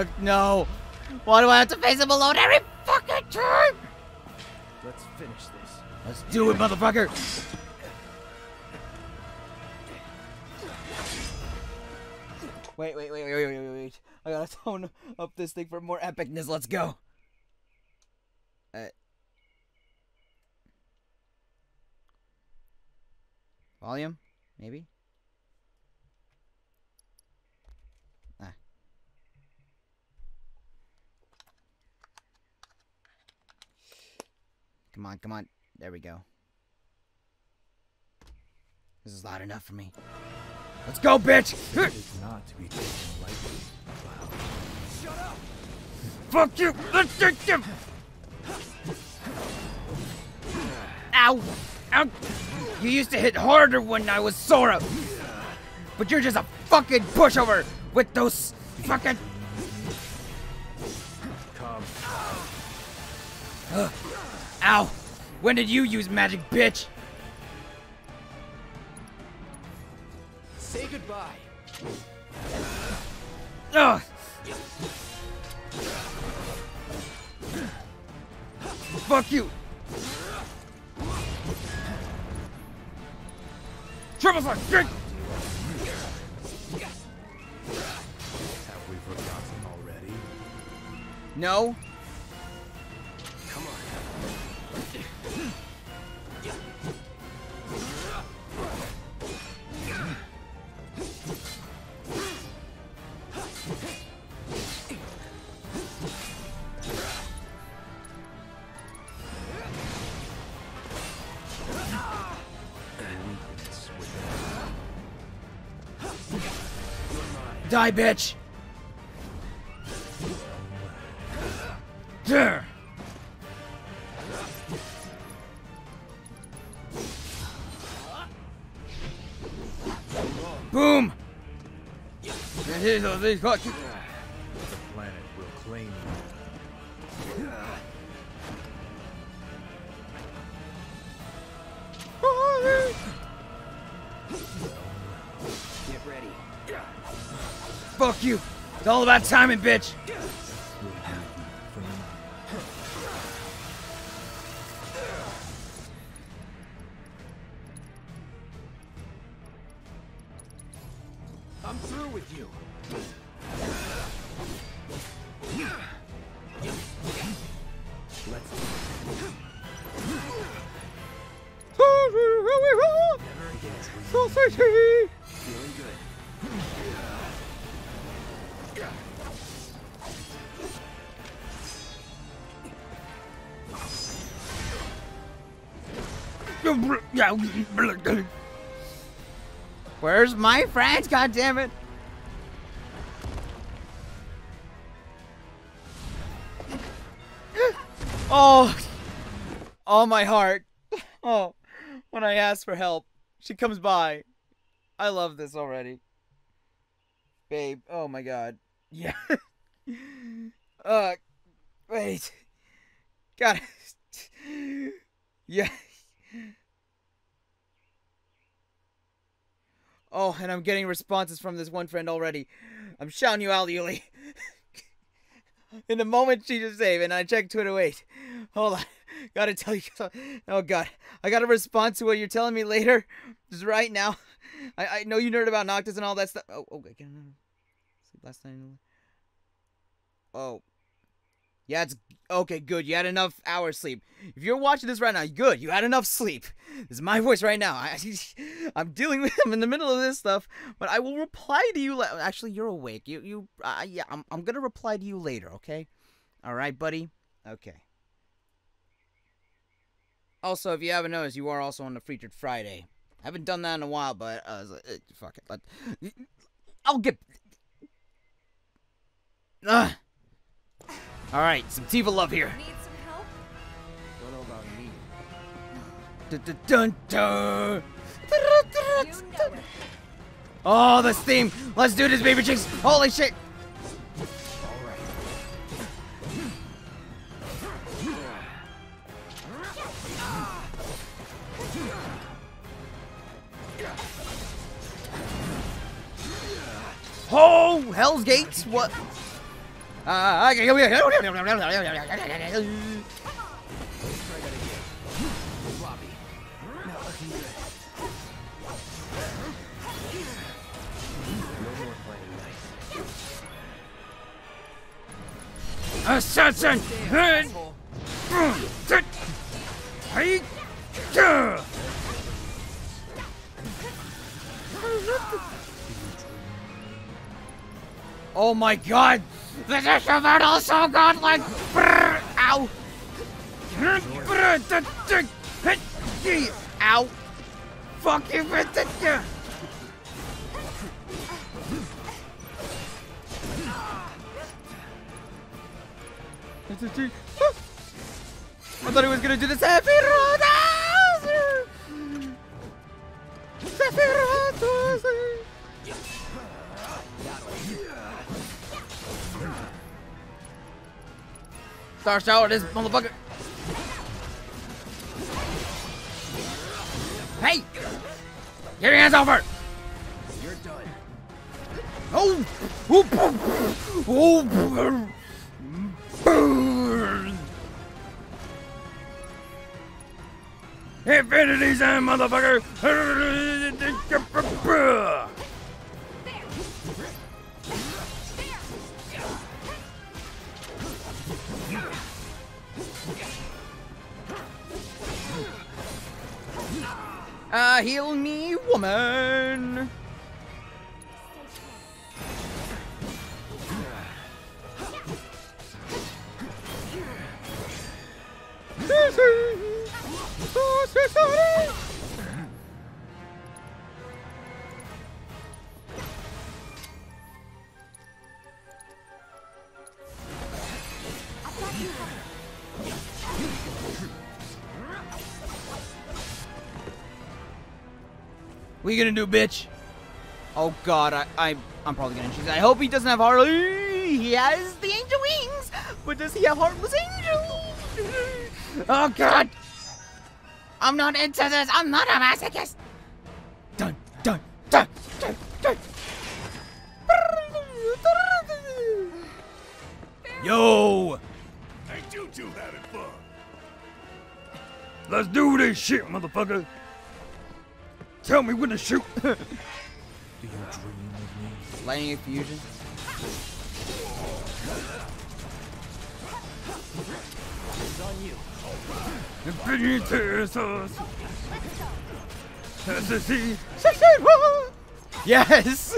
dog. No. Why do I have to face him alone every fucking time? Let's finish this. Let's do it, motherfucker. Wait, wait, wait, wait, wait, wait, wait. I gotta tone up this thing for more epicness. Let's go. Uh. Volume? Maybe? Ah. Come on, come on. There we go. This is loud enough for me. Let's go, bitch! It's not to be taken lightly. Wow. Shut up! Fuck you! Let's take him! Ow! Ow! You used to hit harder when I was Sora! But you're just a fucking pushover with those fucking... Come. Ugh. Ow! When did you use magic, bitch? Say goodbye. Ugh! Fuck you! Triple slug! Have we forgotten already? No. Come on. Die, bitch! Durr. Boom! The planet will claim you. Get ready. Fuck you! It's all about timing, bitch! I'm through with you! Let's... Feeling good. Where's my friends? God damn it! Oh, oh my heart! Oh, when I ask for help, she comes by. I love this already, babe. Oh my god. Yeah. uh, wait. God. Yeah. Oh, and I'm getting responses from this one friend already. I'm shouting you out, Yully. In the moment she just saved, and I checked Twitter. Wait, hold on. Gotta tell you. Oh god, I gotta respond to what you're telling me later. Just right now. I I know you nerd about Noctis and all that stuff. Oh, oh, I can't remember. Sleep last night. Oh. Yeah, it's... Okay, good. You had enough hours sleep. If you're watching this right now, good. You had enough sleep. This is my voice right now. I, I'm dealing with... I'm in the middle of this stuff, but I will reply to you... Actually, you're awake. You... you uh, yeah, I'm, I'm gonna reply to you later, okay? Alright, buddy? Okay. Also, if you haven't noticed, you are also on the Featured Friday. I haven't done that in a while, but... Uh, fuck it. Let, I'll get... Ugh! All right, some Tifa love here. Need some help? Don't know about me. Dun, dun, dun, dun. You know it. Oh, this theme! Let's do this, baby chicks! Holy shit! All right. Oh, Hell's Gates! What? Uh, Assassin! I Oh my god! This is so godlike! Ow! Ow! Fuck you, Mister I thought he was gonna do the Sephiroth! Sephiroth! Star shower this motherfucker! Hey! Get your hands over! You're done. Oh! Oh! Oh! Oh. Burn. Infinity's in, motherfucker! There. There. Uh, heal me, woman! What are you gonna do, bitch? Oh god, I, I I'm probably gonna choose. I hope he doesn't have Harley. He has the angel wings, but does he have heartless angels? Oh god! I'm not into this! I'm not a masochist! Dun dun dun dun dun! Yo! Hey, you two having fun? Let's do this shit, motherfucker! Tell me when to shoot! Do you dream of me? Lightning infusion? It's on you. Yes!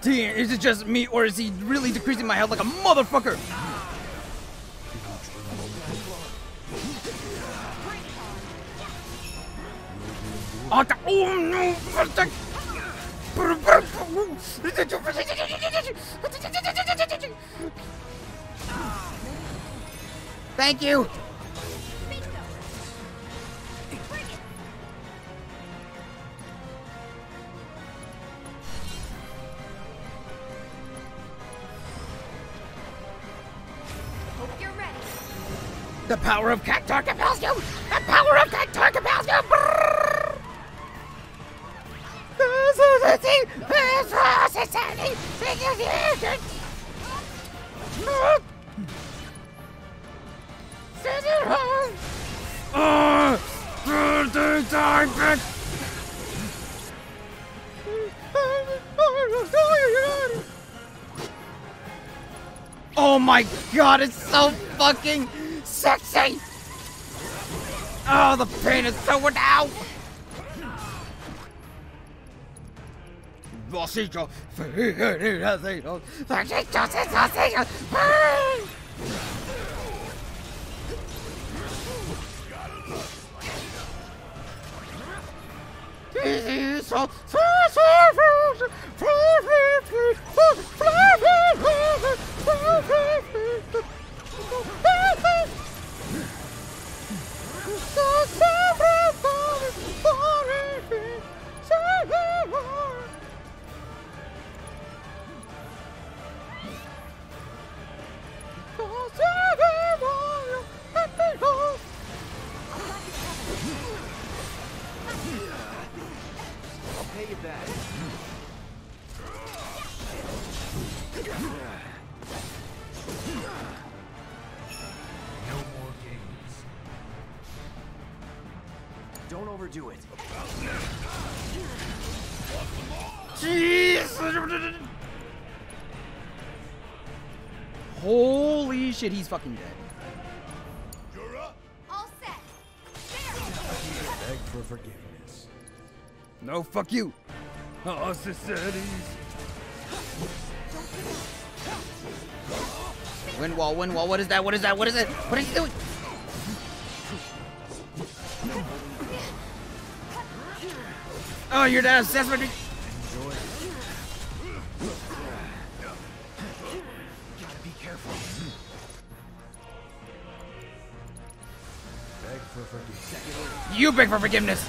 Damn, is it just me or is he really decreasing my health like a motherfucker? Oh no! Thank you! Hope you're ready. The power of Cactar compels you! The power of Cactar compels you! Oh my god, it's so fucking sexy! Oh, the pain is so out! Do it. Jeez! Holy shit, he's fucking dead. You're up. All set. Beg for forgiveness. No, fuck you. Oh, societies. Wind wall, wind wall. What is that? What is that? What is it? What is he doing? Oh, you're dead. That's what you... Enjoy. Gotta be careful. Beg for forgiveness. You beg for forgiveness.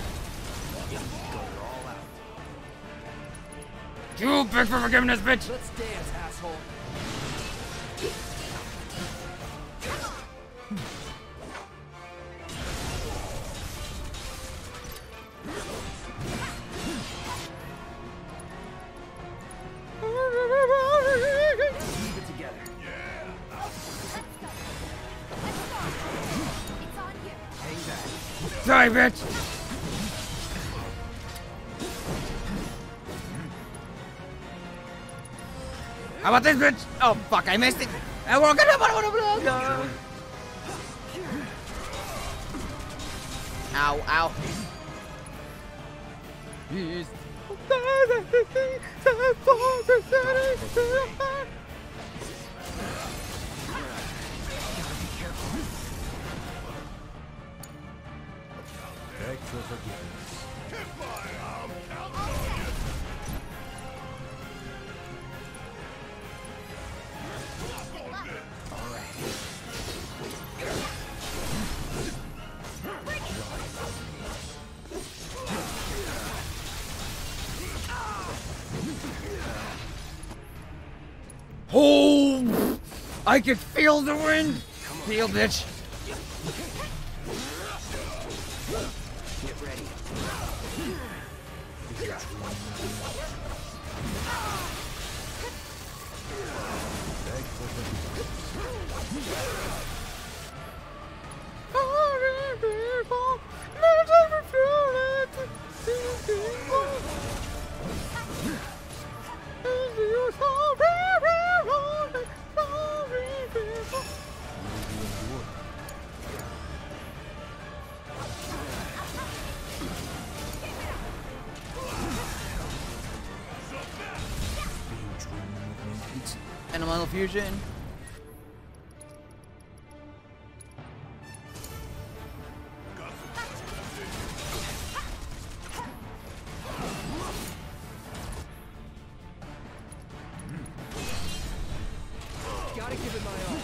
You beg for forgiveness, bitch. Let's dance, asshole. Die, bitch! How about this, bitch? Oh, fuck, I missed it! I won't get up, I wanna blow! Ow, ow. Yes. Beg for forgiveness. If I am, I'll know you. All right. Oh, I can feel the wind. Feel, bitch. Fusion. Gotta give it my all.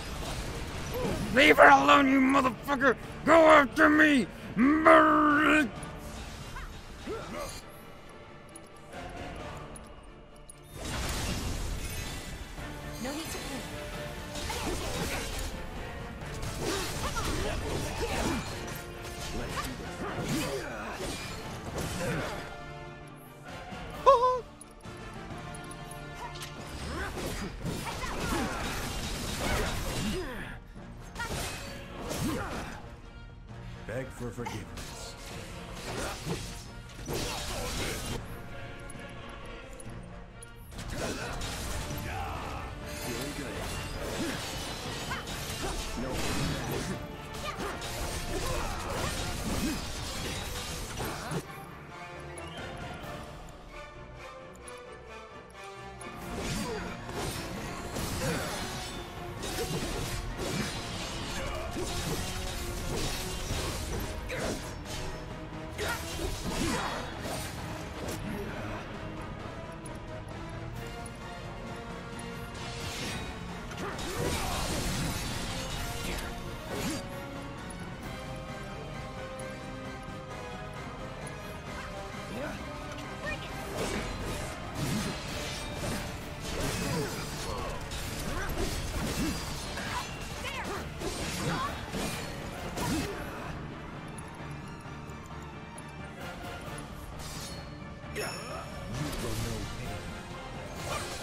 Leave her alone, you motherfucker! Go after me! Murder! Yeah.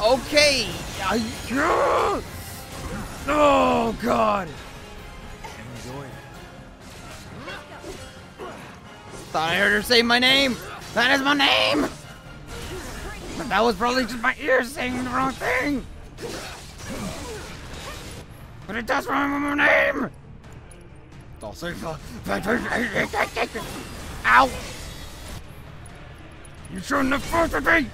Okay. Oh, God. Enjoy. Thought I heard her say my name. That is my name. But that was probably just my ears saying the wrong thing. But it does rhyme with my name. Ow! You shouldn't have fought with me!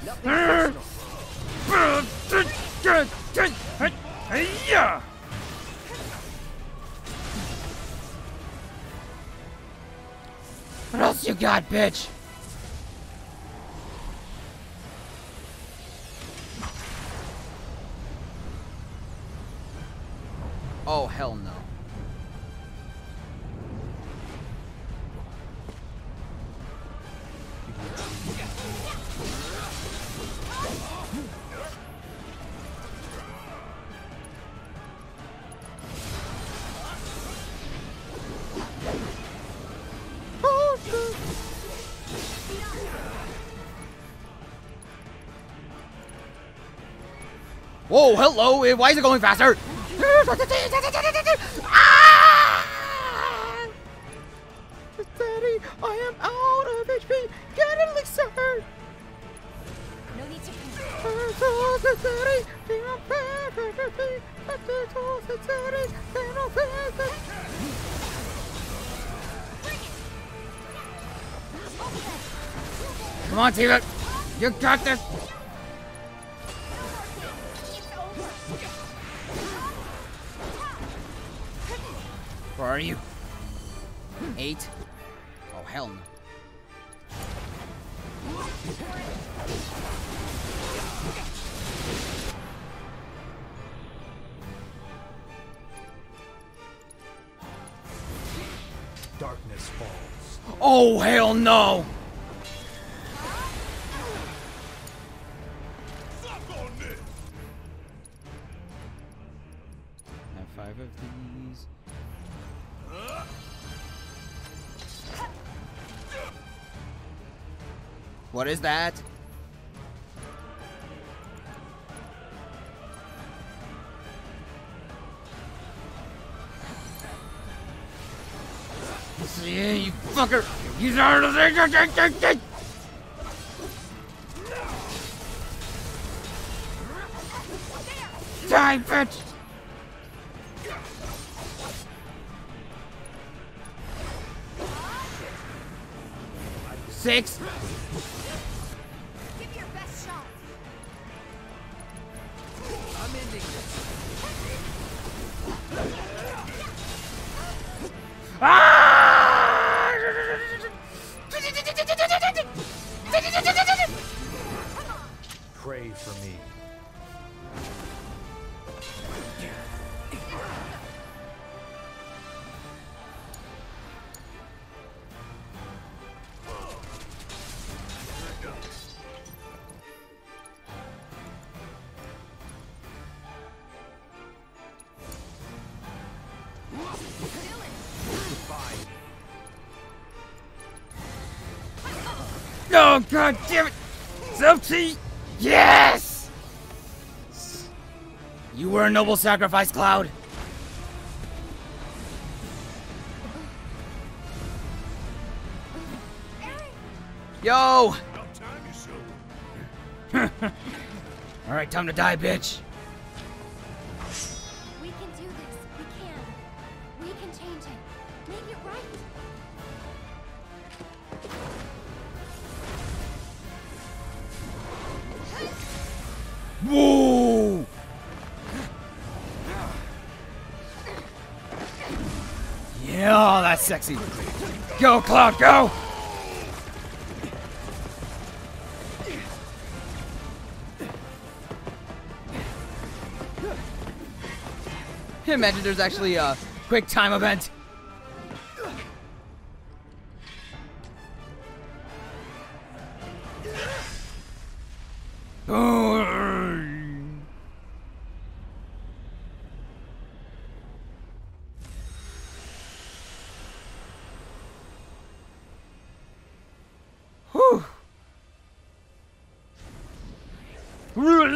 What else you got, bitch? Oh, hell no. Whoa, hello! Why is it going faster? Ah! Daddy, I am out of H P. Get an elixir. No need to come on, Tifa. You got this. Where are you? Eight? Oh, hell no. Darkness falls. Oh, hell no! What is that? Yeah, you fucker! You started to think. Die, bitch! Six. Oh, God damn it! Zelty! Yes! You were a noble sacrifice, Cloud. Yo! Alright, time to die, bitch. We can do this. We can. We can change it. Make it right. Whoa! Yeah, that's sexy. Go, Cloud, go! Imagine there's actually a quick time event. Where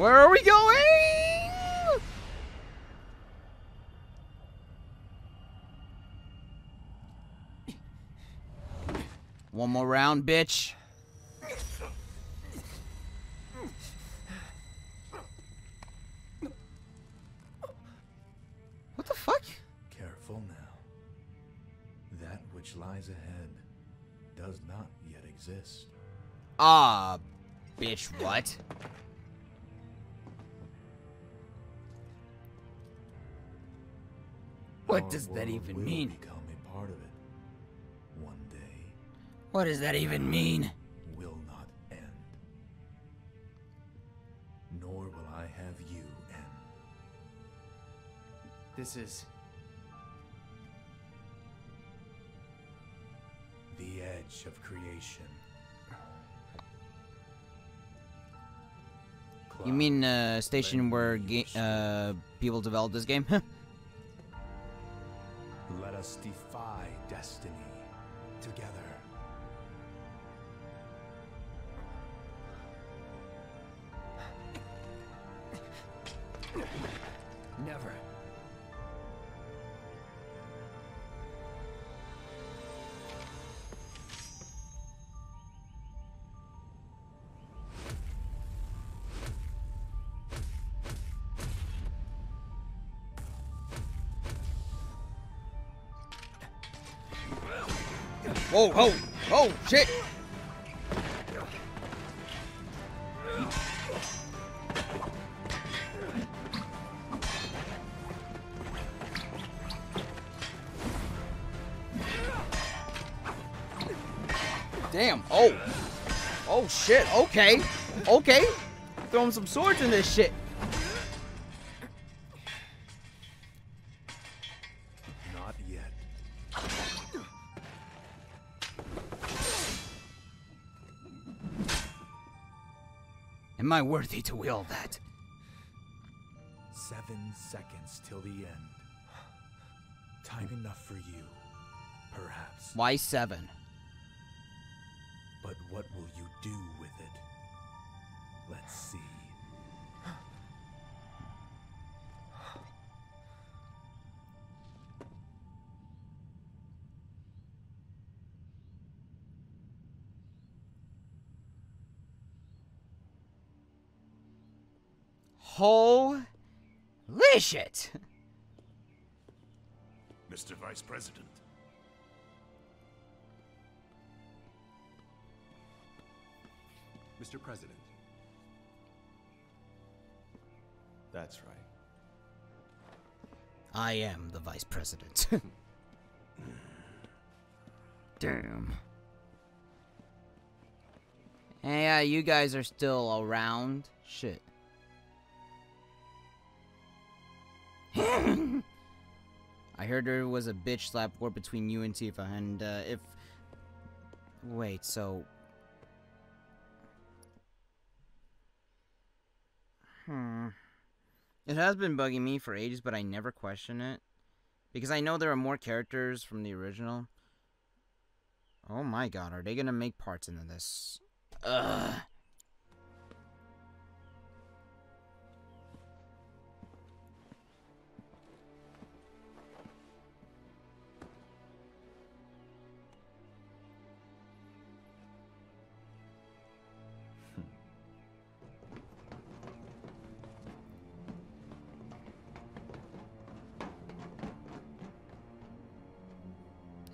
are we going? One more round, bitch. What the fuck? Careful now. That which lies ahead does not yet exist. Ah, bitch, what? What does that even mean? Become a part of it. What does that even mean? Will not end. Nor will I have you end. This is... the edge of creation. Cloud, you mean uh, station where uh, people developed this game? Let us defy destiny together. Never. Whoa, whoa, oh shit. Damn, oh. Oh shit, okay. Okay. Throwing some swords in this shit. Not yet. Am I worthy to wield that? Seven seconds till the end. Time enough for you, perhaps. Why seven? But what will you do with it? Let's see. Holy shit! Mister Vice President. Mister President. That's right. I am the Vice President. Damn. Hey, uh, you guys are still around? Shit. I heard there was a bitch slap war between you and Tifa, and uh, if... Wait, so... Hmm. It has been bugging me for ages, but I never question it. Because I know there are more characters from the original. Oh my god, are they gonna make parts into this? Ugh.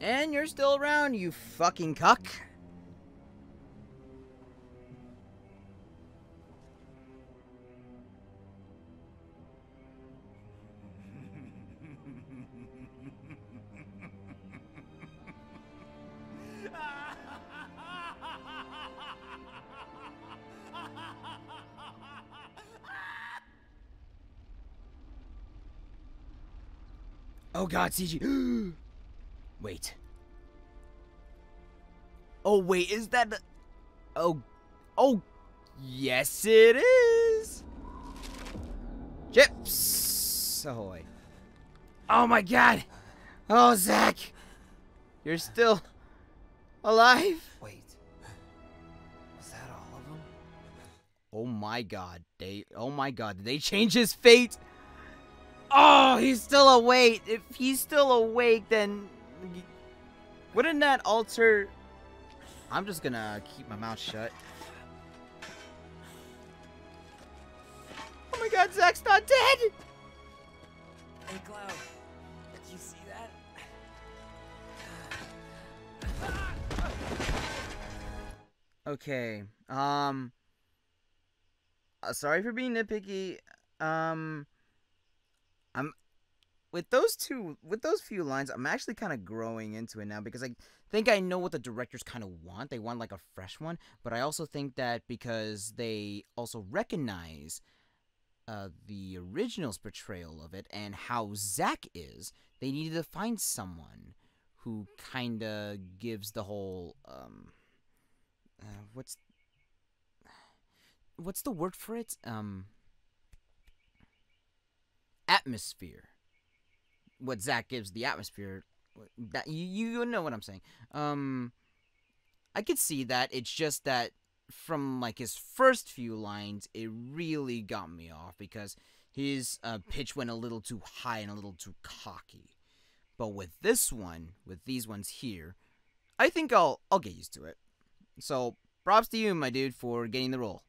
And you're still around, you fucking cuck. Oh god, C G. Wait. Oh, wait, is that the... Oh. Oh. Yes, it is. Chips. Ahoy. Oh, my God. Oh, Zack. You're still alive? Wait. Was that all of them? Oh my god, they, oh my god, did they change his fate? Oh, he's still awake. If he's still awake, then wouldn't that alter... I'm just gonna keep my mouth shut. Oh my god, Zack's not dead! Hey Cloud, did you see that? Okay, um... sorry for being nitpicky. Um... I'm with those two, with those few lines, I'm actually kind of growing into it now because I think I know what the directors kind of want. They want like a fresh one, but I also think that because they also recognize uh, the original's portrayal of it and how Zack is, they needed to find someone who kind of gives the whole um, uh, what's what's the word for it? Um. Atmosphere. What Zack gives the atmosphere, that you you know what I'm saying. Um, I could see that. It's just that from like his first few lines, it really got me off because his uh, pitch went a little too high and a little too cocky. But with this one, with these ones here, I think I'll I'll get used to it. So props to you, my dude, for getting the role.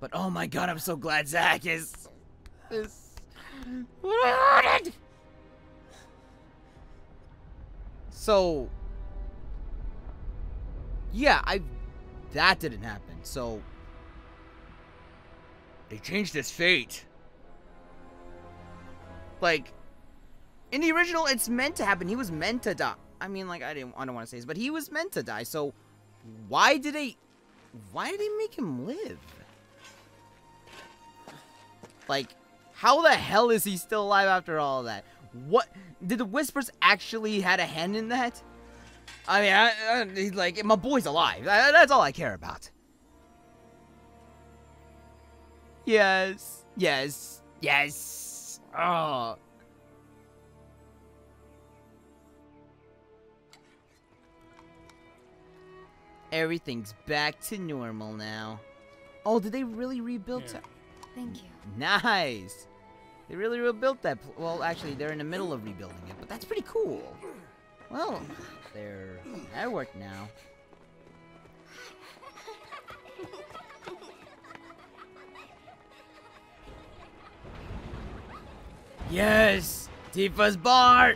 But oh my god, I'm so glad Zack is... is... what I wanted! So... yeah, I... that didn't happen, so... they changed his fate. Like... in the original, it's meant to happen. He was meant to die. I mean, like, I didn't... I don't want to say this, but he was meant to die, so... why did they... why did they make him live? Like, how the hell is he still alive after all of that? What? Did the Whispers actually had a hand in that? I mean, I, I, he's like, my boy's alive. I, that's all I care about. Yes. Yes. Yes. Oh. Everything's back to normal now. Oh, did they really rebuild? Yeah. Thank you. Nice! They really rebuilt that. Well, actually, they're in the middle of rebuilding it, but that's pretty cool. Well, they're at work now. Yes! Tifa's bar!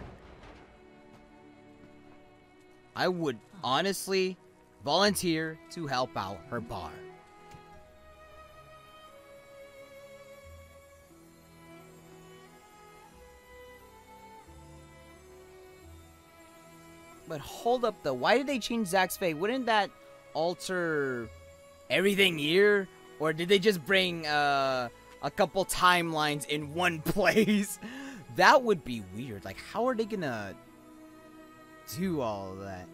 I would honestly volunteer to help out her bar. But hold up though, why did they change Zack's fate? Wouldn't that alter everything here? Or did they just bring uh, a couple timelines in one place? That would be weird. Like, how are they gonna do all of that?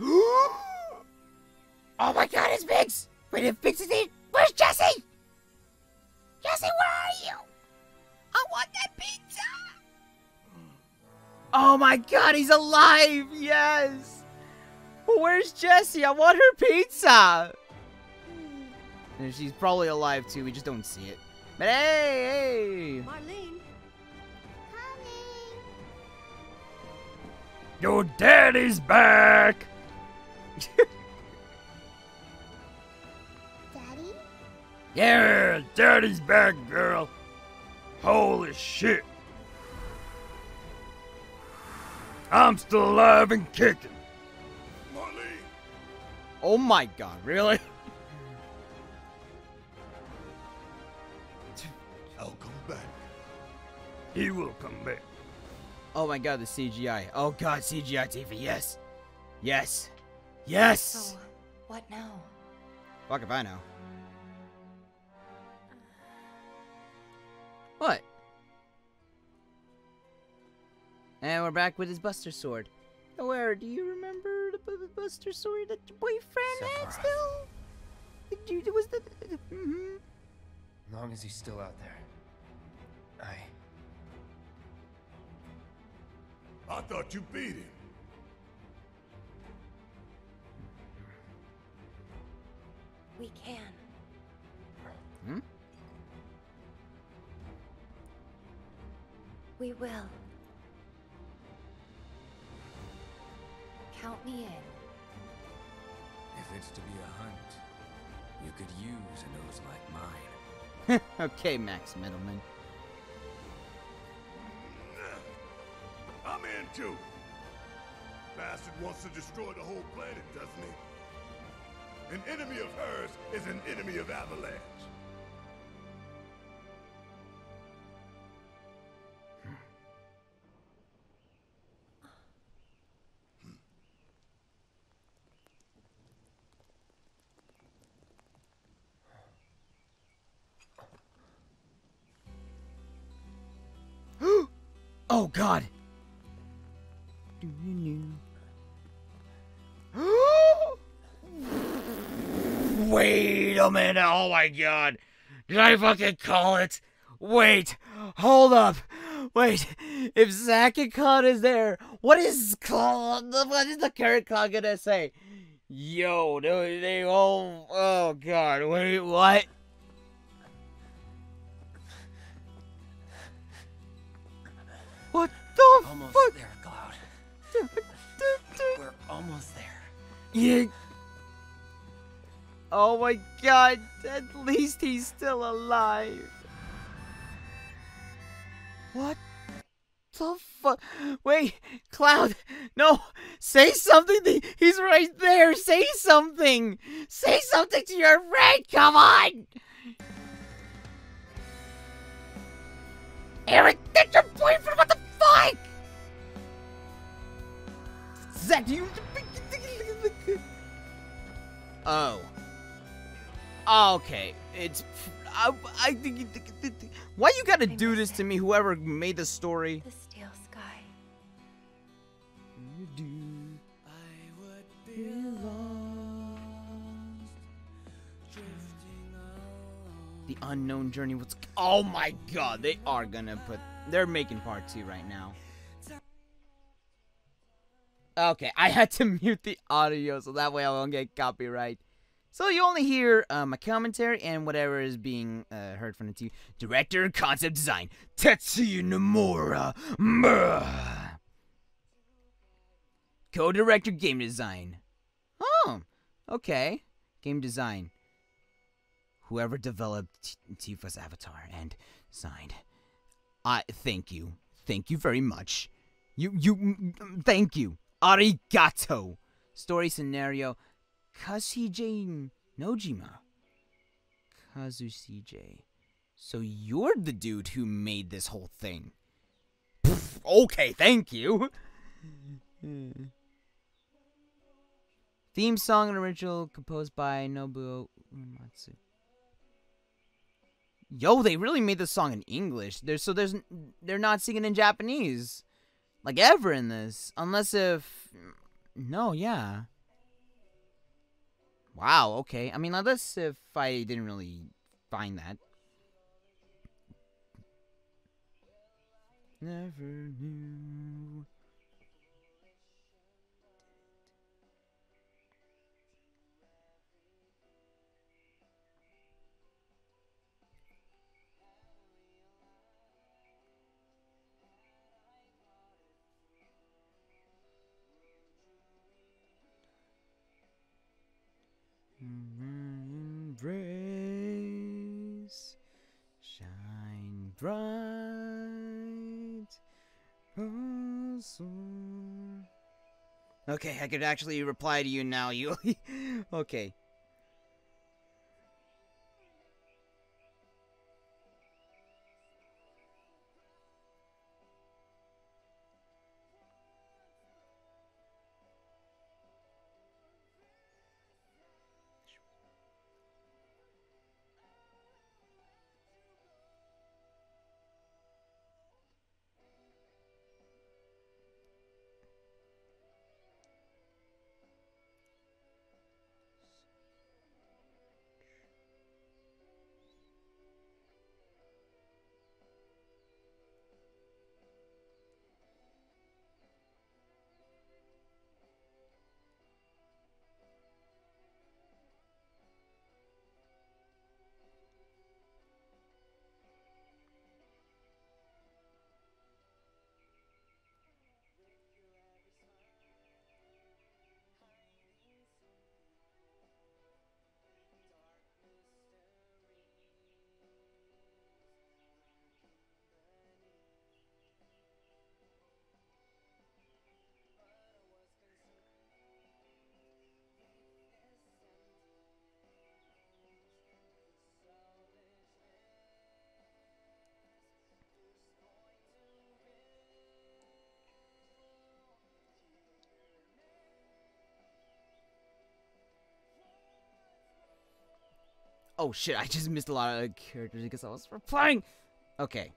Oh my god, it's Biggs! Wait, if Biggs is in, where's Jessie? Jessie, where are you? I want that pizza! Oh my god, he's alive! Yes! But where's Jessie? I want her pizza! And she's probably alive too, we just don't see it. But hey, hey! Marlene! Coming! Your daddy's back! Daddy? Yeah, daddy's back, girl! Holy shit! I'm still alive and kicking. Marlene. Oh my god, really? I'll come back. He will come back. Oh my god, the C G I. Oh god, C G I Tifa, yes. Yes. Yes! So, what now? Fuck if I know. What? And we're back with his Buster Sword. Where do you remember the b Buster Sword that your boyfriend Sephiroth had still? The dude was the. Mm-hmm. As long as he's still out there, I. I thought you beat him. we can. Hmm? We will. Count me in. If it's to be a hunt, you could use a nose like mine. Okay, Max Mittelman. I'm in too. Bastard wants to destroy the whole planet, doesn't he? An enemy of hers is an enemy of Avalanche. Oh God! Wait a minute! Oh my God! Did I fucking call it? Wait! Hold up! Wait! If Zack and Cloud is there, what is Cloud? What is the current Cloud gonna say? Yo, they, they all. Oh God! Wait, what? What the almost fuck? There, Cloud. We're almost there. Yeah. Oh my God! At least he's still alive. What the fuck? Wait, Cloud. No, say something. He's right there. Say something. Say something to your friend. Come on. Aerith, that's your boyfriend. What the fuck? Zack, do you? Oh. Okay. It's. I. I think. Why you gotta do this to me? Whoever made the story. The steel sky. I would be lost, drifting alone. The unknown journey. What's? Oh my God! They are gonna put. They're making part two right now. Okay, I had to mute the audio so that way I won't get copyright. So you only hear uh, my commentary and whatever is being uh, heard from the T V. Director, concept design, Tetsuya Nomura. Co-director, game design. Oh, okay. Game design. Whoever developed T Tifa's avatar and signed. I thank you. Thank you very much. You, you, thank you. Arigato. Story scenario. Kazushi Nojima. Kazushi J. So you're the dude who made this whole thing. Pff, okay, thank you. Theme song and original composed by Nobuo Uematsu. Yo, they really made this song in English. There's so there's they're not singing in Japanese, like ever in this, unless if no, yeah. Wow. Okay. I mean, unless if I didn't really find that. Never knew. Embrace, shine bright. Okay, I could actually reply to you now, Yully. Okay. Oh shit, I just missed a lot of characters because I was replying! Okay.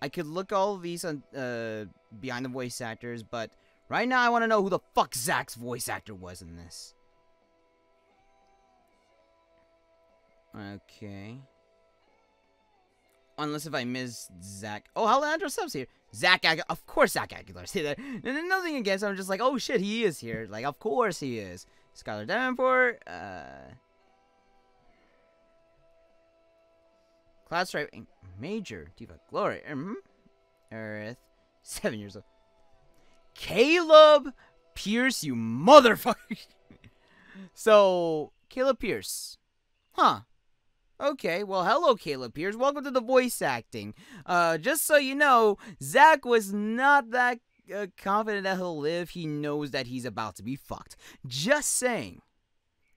I could look all of these on, uh, behind the voice actors, but right now I want to know who the fuck Zack's voice actor was in this. Okay. Unless if I miss Zack. Oh, Alejandro Sub's here. Zack Aguilar. Of course Zack Aguilar's here. Nothing against him. I'm just like, oh shit, he is here. Like, of course he is. Skylar Davenport. Uh... Cloud Stripe. Major. Tifa Glory. Mm-hmm. Aerith. Seven years old. Caleb Pierce, you motherfucker. So, Caleb Pierce. Huh. Okay, well, hello, Caleb Pierce. Welcome to the voice acting. Uh, just so you know, Zack was not that uh, confident that he'll live. He knows that he's about to be fucked. Just saying.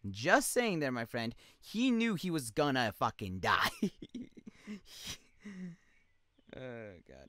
Just saying there, my friend. He knew he was gonna fucking die. Oh, God.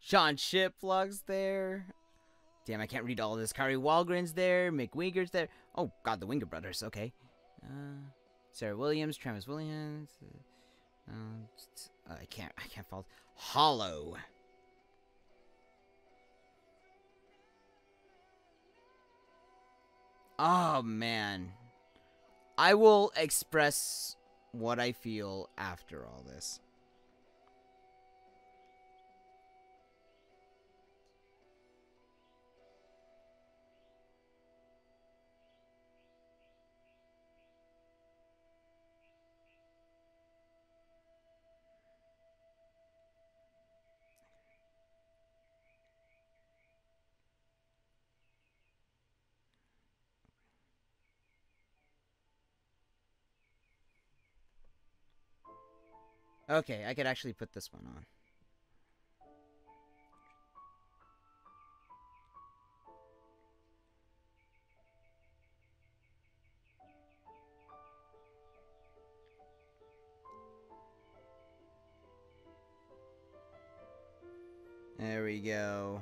Sean Shipplug's there. Damn, I can't read all this. Kari Walgren's there. Mick Wieger's there. Oh, God, the Wieger brothers. Okay. Uh, Sarah Williams, Travis Williams. Uh, uh, I can't, I can't follow. Hollow. Oh, man. I will express what I feel after all this. Okay, I could actually put this one on. There we go.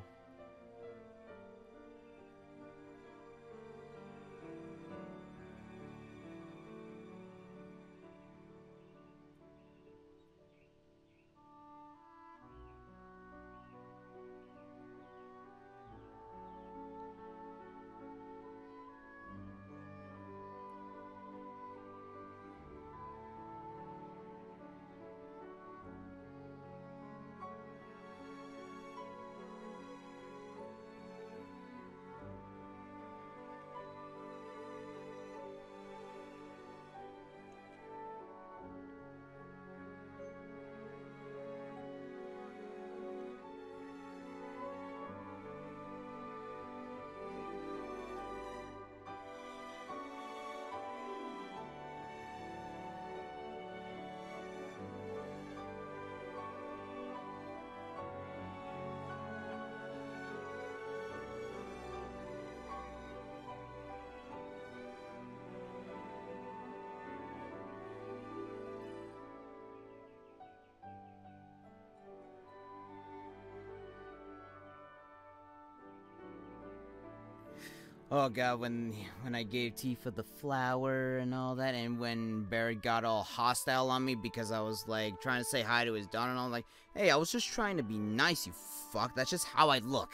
Oh god, when when I gave Tifa the flower and all that, and when Barret got all hostile on me because I was like trying to say hi to his daughter, and I'm like, hey, I was just trying to be nice, you fuck. That's just how I look.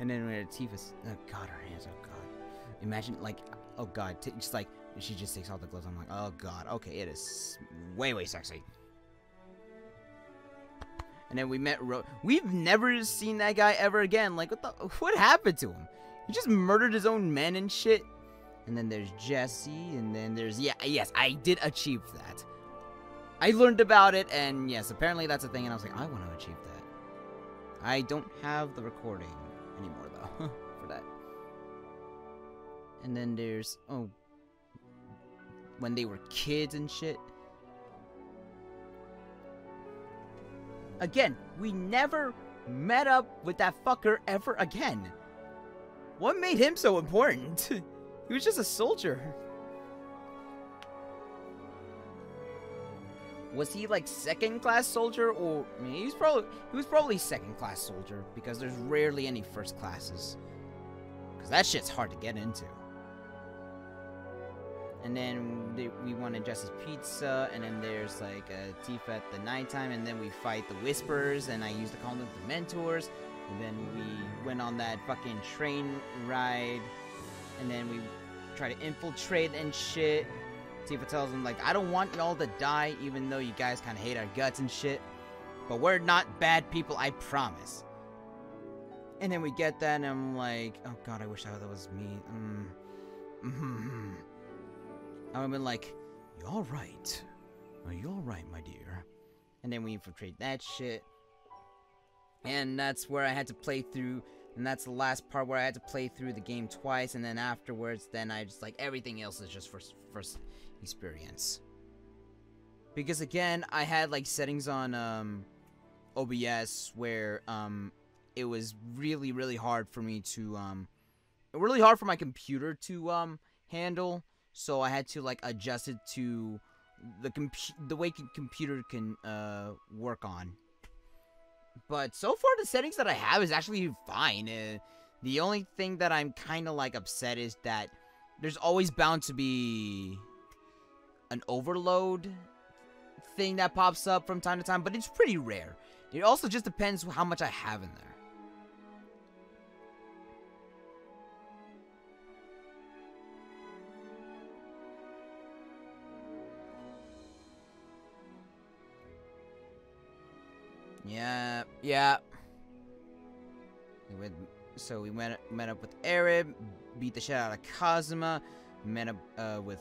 And then when Tifa's, oh god, her hands, oh god. Imagine like, oh god, t just like she just takes off the gloves. I'm like, oh god, okay, it is way way sexy. And then we met Ro. We've never seen that guy ever again. Like, what the? What happened to him? He just murdered his own men and shit. And then there's Jessie, and then there's... Yeah, yes, I did achieve that. I learned about it, and yes, apparently that's a thing, and I was like, I want to achieve that. I don't have the recording anymore, though, for that. And then there's... Oh. When they were kids and shit. Again, we never met up with that fucker ever again. What made him so important? He was just a soldier. Was he like second-class soldier, or I mean, he was probably he was probably second-class soldier because there's rarely any first classes. Cause that shit's hard to get into. And then they, we wanted Jessie's pizza, and then there's like a Tifa at the nighttime, and then we fight the Whispers, and I used to call them the Mentors. And then we went on that fucking train ride, and then we try to infiltrate and shit. Tifa tells him, like, I don't want y'all to die, even though you guys kind of hate our guts and shit. But we're not bad people, I promise. And then we get that, and I'm like, oh god, I wish that was me. Mm. Mm-hmm. I've been like, you all right? Are you all right, my dear? And then we infiltrate that shit. And that's where I had to play through, and that's the last part where I had to play through the game twice, and then afterwards, then I just, like, everything else is just first, first experience. Because, again, I had, like, settings on, um, O B S where, um, it was really, really hard for me to, um, really hard for my computer to, um, handle, so I had to, like, adjust it to the comp the way the computer can, uh, work on. But so far, the settings that I have is actually fine. Uh, the only thing that I'm kind of, like, upset is that there's always bound to be an overload thing that pops up from time to time, but it's pretty rare. It also just depends how much I have in there. Yeah, yeah. We went, so we went, met up with Aerith, beat the shit out of Kazuma, met up uh, with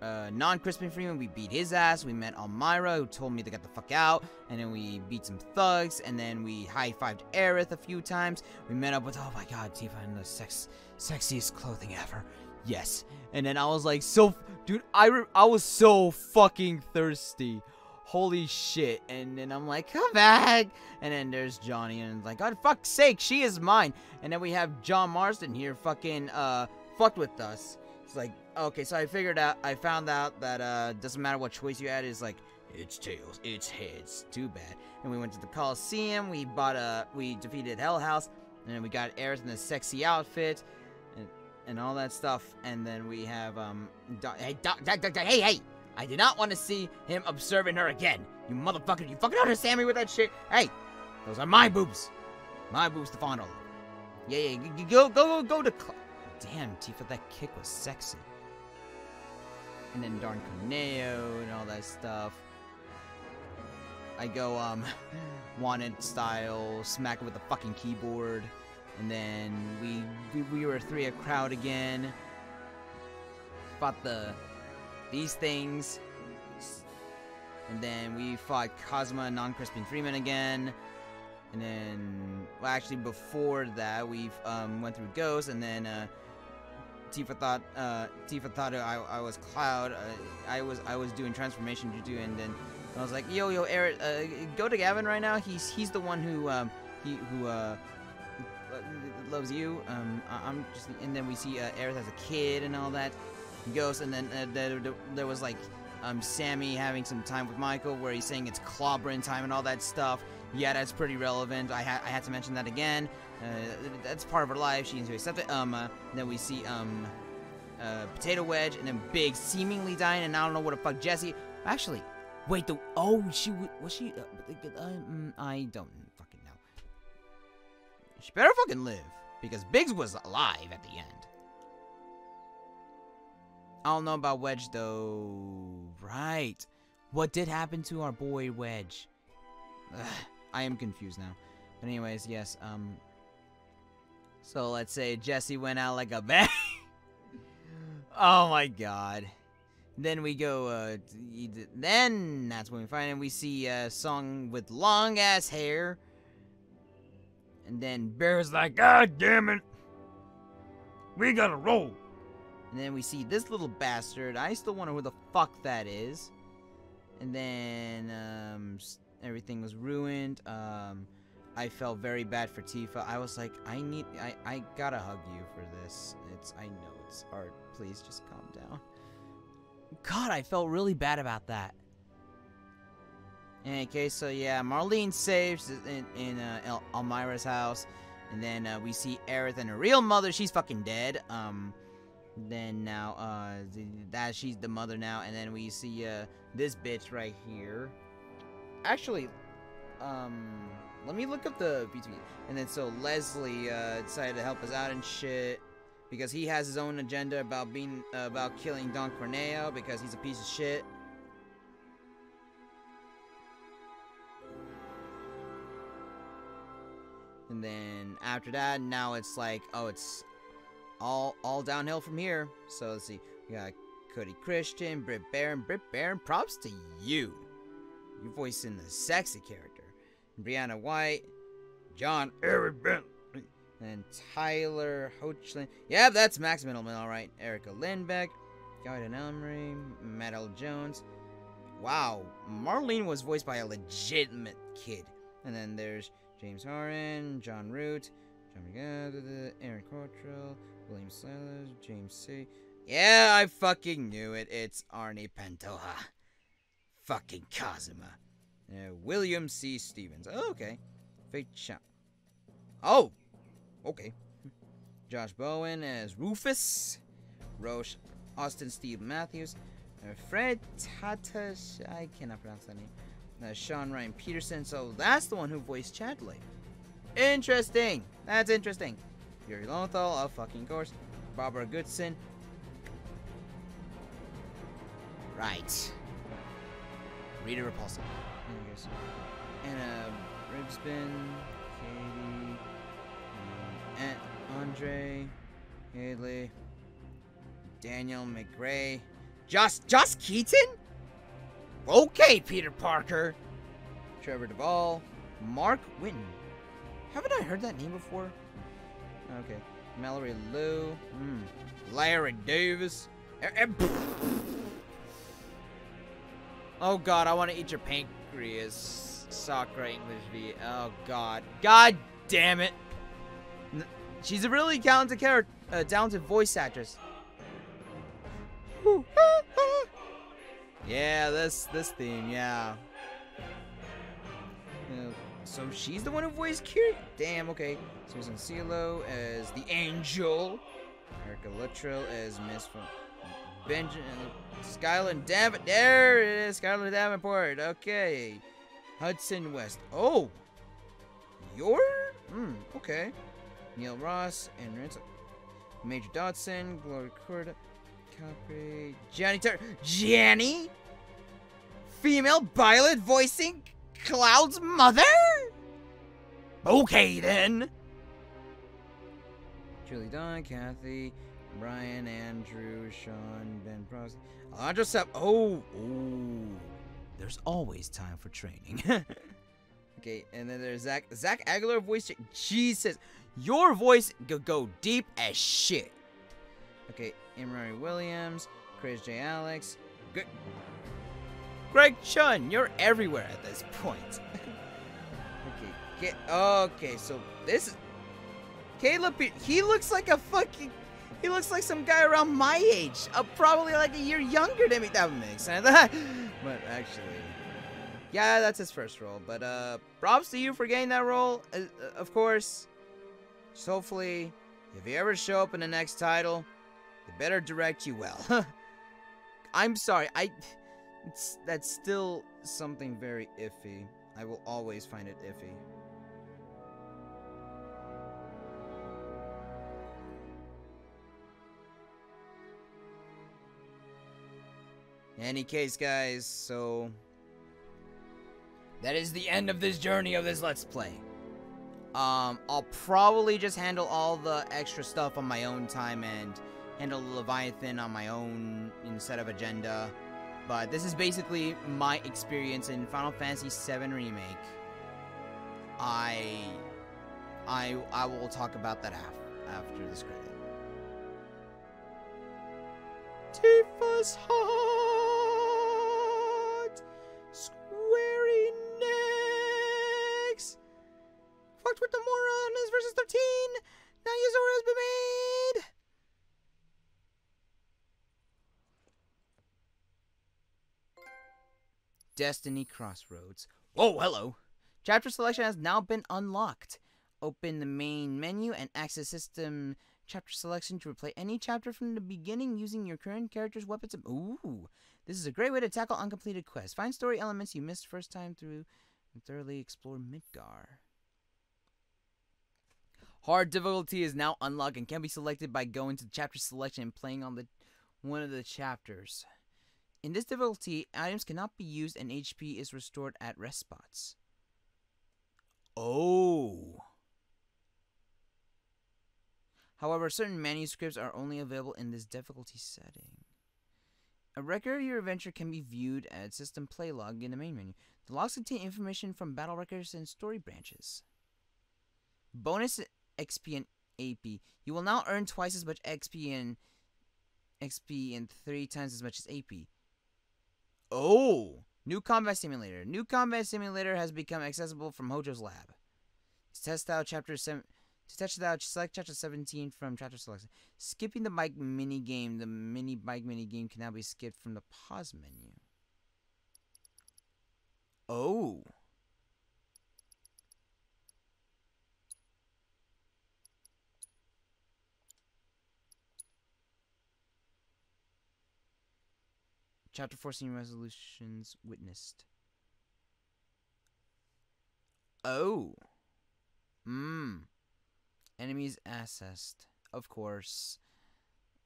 uh, non-Crispin Freeman, we beat his ass, we met Almira, who told me to get the fuck out, and then we beat some thugs, and then we high-fived Aerith a few times, we met up with, oh my god, Tifa in the sex, sexiest clothing ever, yes. And then I was like, so, dude, I, re I was so fucking thirsty. Holy shit. And then I'm like, come back. And then there's Johnny, and it's like, god fuck's sake, she is mine. And then we have John Marston here fucking, uh, fucked with us. It's like, okay, so I figured out, I found out that, uh, doesn't matter what choice you had, it's like, it's tails, it's heads, too bad. And we went to the Coliseum, we bought a, we defeated Hell House, and then we got Aerith in a sexy outfit, and, and all that stuff. And then we have, um, do hey, do do do do hey, hey! I did not want to see him observing her again. You motherfucker, you fucking understand me with that shit? Hey, those are my boobs. My boobs to fondle. Yeah, yeah, go, go, go to Cl- Damn, Tifa, that kick was sexy. And then Darn Corneo and all that stuff. I go, um, wanted style, smack it with the fucking keyboard. And then we, we, we were three a crowd again. Fought the... these things, and then we fought Kazuma and non-Crispin Freeman again, and then, well, actually before that, we um, went through Ghost, and then uh, Tifa thought uh, Tifa thought I, I was Cloud, uh, I was I was doing transformation juju, and then I was like, yo yo, Aerith, uh, go to Gavin right now. He's he's the one who um, he who uh, loves you. Um, I'm just, and then we see uh, Aerith as a kid and all that. Ghost, and then uh, there, there was like um, Sammy having some time with Michael where he's saying it's clobbering time and all that stuff. Yeah, that's pretty relevant. I, ha I had to mention that again. Uh, that's part of her life. She needs to accept it. Um, uh, then we see um, uh, Potato Wedge, and then Biggs seemingly dying, and I don't know what the fuck Jessie. Actually, wait. The oh, she was she? Uh, um, I don't fucking know. She better fucking live because Biggs was alive at the end. I don't know about Wedge though. Right. What did happen to our boy Wedge? Ugh, I am confused now. But anyways, yes. Um. So let's say Jessie went out like a bang. Oh my god. Then we go. Uh. Then that's when we find him. We see uh, Song with long ass hair. And then Bear's like, God damn it. We gotta roll. And then we see this little bastard. I still wonder who the fuck that is. And then um, everything was ruined. Um, I felt very bad for Tifa. I was like, I need, I, I gotta hug you for this. It's, I know it's hard. Please just calm down. God, I felt really bad about that. Okay, so yeah, Marlene saves in, in uh, El Elmira's house, and then uh, we see Aerith and her real mother. She's fucking dead. Um. Then now, uh, the, that she's the mother now, and then we see, uh, this bitch right here. Actually, um, let me look up the between. And then so Leslie, uh, decided to help us out and shit, because he has his own agenda about being, uh, about killing Don Corneo, because he's a piece of shit. And then after that, now it's like, oh, it's All, all downhill from here. So let's see. We got Cody Christian, Britt Baron. Britt Baron, props to you. You're voicing the sexy character. Brianna White, John Eric Bentley, and Tyler Hoechlin. Yeah, that's Max Mittelman, all right. Erica Lindbeck, Garden Elmery, Matt L. Jones. Wow, Marlene was voiced by a legitimate kid. And then there's James Horan, John Root, Aaron Cottrell, William Sellers, James C. Yeah, I fucking knew it. It's Arnie Pantoja. Fucking Kazuma. Uh, William C. Stevens. Oh, okay. Fake shot. Oh! Okay. Josh Bowen as Rufus. Roche Austin Steve Matthews. Uh, Fred Tatash. I cannot pronounce that name. Uh, Sean Ryan Peterson. So that's the one who voiced Chadley. Interesting. That's interesting. Yuri Lowenthal, of fucking course. Barbara Goodson. Right. Rita Repulsa. Anna Ribsbin. Katie. And Andre. Haley. Daniel McRae. Josh, Josh Keaton? Okay, Peter Parker. Trevor Duvall. Mark Winton. Haven't I heard that name before? Okay. Mallory Lou. Mm. Larry Davis. Oh god, I want to eat your pancreas. Sakura English V. Oh god. God damn it. She's a really talented character, uh, talented voice actress. Yeah, this, this theme, yeah. Uh, So she's the one who voiced Kiri. Damn, okay. Susan Silo as the Angel. Erica Luttrell as Miss Benjamin. Skylar Davenport. There it is. Skylar Davenport. Okay. Hudson West. Oh. Your? Hmm. Okay. Neil Ross and Renzo. Major Dodson. Gloria Corda. Copy. Johnny Turner. Janny? Female Violet voicing Cloud's mother? Okay, then. Julie Dawn, Kathy, Brian, Andrew, Sean, Ben Prost, Alondra Sepp. Oh, oh. There's always time for training. Okay, and then there's Zack. Zack Aguilar voice. Jesus. Your voice could go deep as shit. Okay, Emory Williams, Chris J. Alex. Good. Greg Chun, you're everywhere at this point. Okay, get, okay, so this is, Caleb, he looks like a fucking, he looks like some guy around my age, uh, probably like a year younger than me, that would make sense, but actually, yeah, that's his first role, but uh, props to you for getting that role, uh, of course, So hopefully, if you ever show up in the next title, they better direct you well. I'm sorry, I... It's, that's still something very iffy. I will always find it iffy. In any case, guys, so... that is the end of this journey of this Let's Play. Um, I'll probably just handle all the extra stuff on my own time and handle the Leviathan on my own instead of agenda. But this is basically my experience in Final Fantasy seven Remake. I, I, I will talk about that after, after this credit. Tifa's heart, Square Enix. Fucked with Nomura on his versus thirteen. Now Yuzuru has been made. Destiny Crossroads. Whoa, hello. Chapter selection has now been unlocked. Open the main menu and access system chapter selection to replay any chapter from the beginning using your current character's weapons. Ooh, this is a great way to tackle uncompleted quests. Find story elements you missed first time through and thoroughly explore Midgar. Hard difficulty is now unlocked and can be selected by going to the chapter selection and playing on the one of the chapters. In this difficulty, items cannot be used and H P is restored at rest spots. Oh. However, certain manuscripts are only available in this difficulty setting. A record of your adventure can be viewed at System Play Log in the main menu. The logs contain information from battle records and story branches. Bonus X P and A P. You will now earn twice as much X P and X P and three times as much as A P. Oh! New Combat Simulator. New Combat Simulator has become accessible from Hojo's lab. To test out chapter seven, to test out select chapter seventeen from chapter selection. Skipping the bike mini game. The mini bike mini game can now be skipped from the pause menu. Oh. Chapter fourteen resolutions witnessed. Oh. Mmm. Enemies assessed. Of course.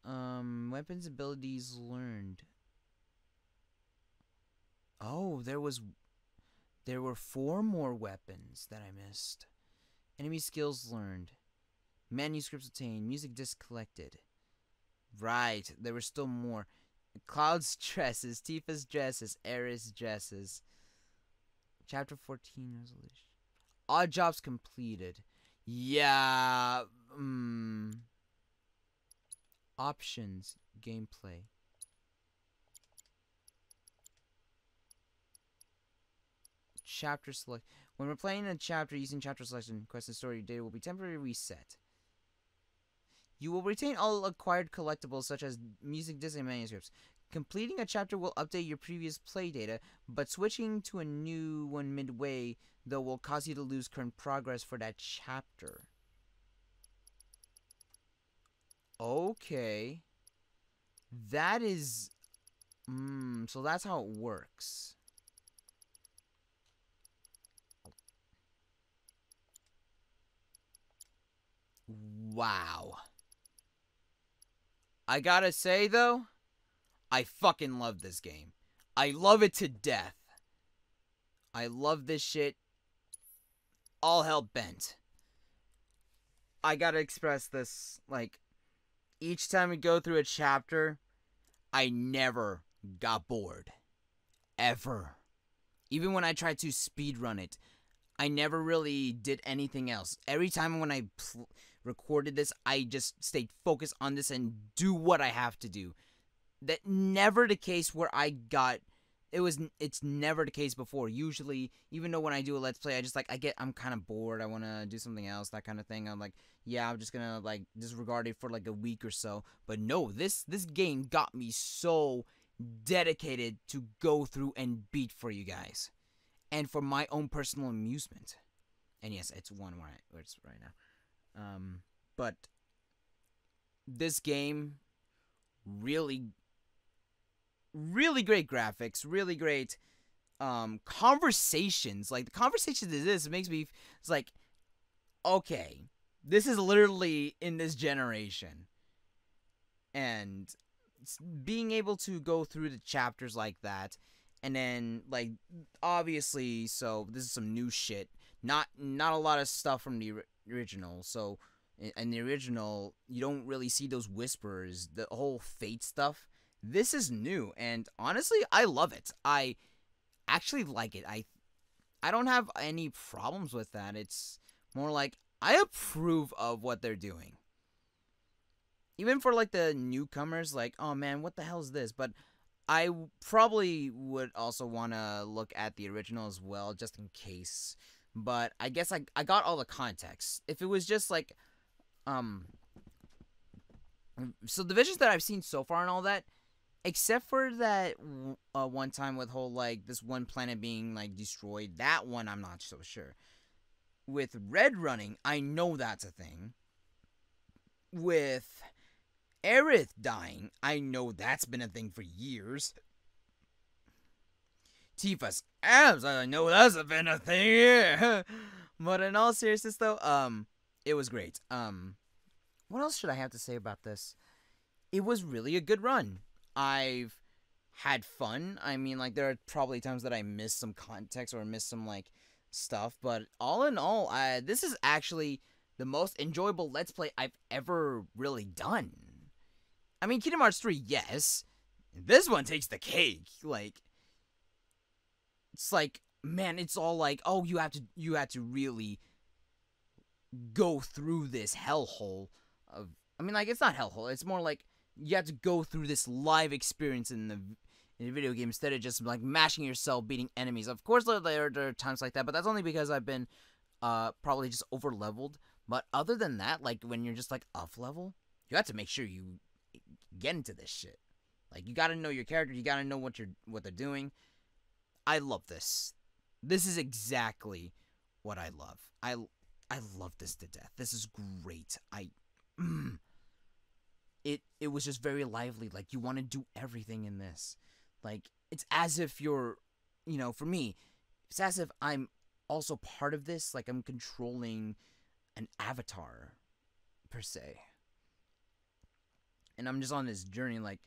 Um, weapons abilities learned. Oh, there was... There were four more weapons that I missed. Enemy skills learned. Manuscripts obtained. Music disc collected. Right. There were still more. Cloud's dresses, Tifa's dresses, Aerith's dresses. Chapter fourteen resolution. Odd jobs completed. Yeah. Mm. Options. Gameplay. Chapter select. When we're playing a chapter using chapter selection, quest and story data will be temporarily reset. You will retain all acquired collectibles such as music discs and manuscripts. Completing a chapter will update your previous play data, but switching to a new one midway, though, will cause you to lose current progress for that chapter. Okay. That is... Mm, so that's how it works. Wow. I gotta say, though, I fucking love this game. I love it to death. I love this shit. All hell bent. I gotta express this, like, each time we go through a chapter, I never got bored. Ever. Even when I tried to speedrun it, I never really did anything else. Every time when I pl- recorded this, I just stayed focused on this and do what I have to do. That never the case where I got it was it's never the case before. Usually, even though when I do a Let's Play, I just like I get I'm kind of bored, I want to do something else, that kind of thing. I'm like, yeah, I'm just going to like disregard it for like a week or so. But no, this this game got me so dedicated to go through and beat for you guys. And for my own personal amusement. And yes, it's one where, I, where it's right now. Um, but this game, really, really great graphics, really great um, conversations. Like, the conversations is this, it makes me, it's like, okay, this is literally in this generation. And being able to go through the chapters like that, and then, like, obviously, so this is some new shit. Not not a lot of stuff from the original. So, in the original, you don't really see those whispers, the whole fate stuff. This is new, and honestly, I love it. I actually like it. I I don't have any problems with that. It's more like, I approve of what they're doing. Even for, like, the newcomers, like, oh, man, what the hell is this? But I probably would also want to look at the original as well, just in case. But I guess I, I got all the context. If it was just, like, um... so the visions that I've seen so far and all that, except for that uh, one time with whole, like, this one planet being, like, destroyed, that one I'm not so sure. With Red running, I know that's a thing. With Aerith dying, I know that's been a thing for years. Tifa's abs, I know that's been a thing here. But in all seriousness, though, um, it was great. Um, what else should I have to say about this? It was really a good run. I've had fun. I mean, like, there are probably times that I missed some context or missed some, like, stuff. But all in all, I, this is actually the most enjoyable Let's Play I've ever really done. I mean, Kingdom Hearts three, yes. This one takes the cake. Like, it's like, man, it's all like, oh, you have to, you had to really go through this hellhole of, I mean, like, it's not hellhole. It's more like you have to go through this live experience in the, in the video game instead of just, like, mashing yourself, beating enemies. Of course, there are, there are times like that, but that's only because I've been uh, probably just over-leveled. But other than that, like, when you're just, like, off-level, you have to make sure you get into this shit. Like, you gotta know your character, you gotta know what you're, what they're doing. I love this. This is exactly what I love. I, I love this to death. This is great. I, mm, it, it was just very lively. Like, you want to do everything in this. Like, it's as if you're, you know, for me, it's as if I'm also part of this. Like, I'm controlling an avatar, per se. And I'm just on this journey, like,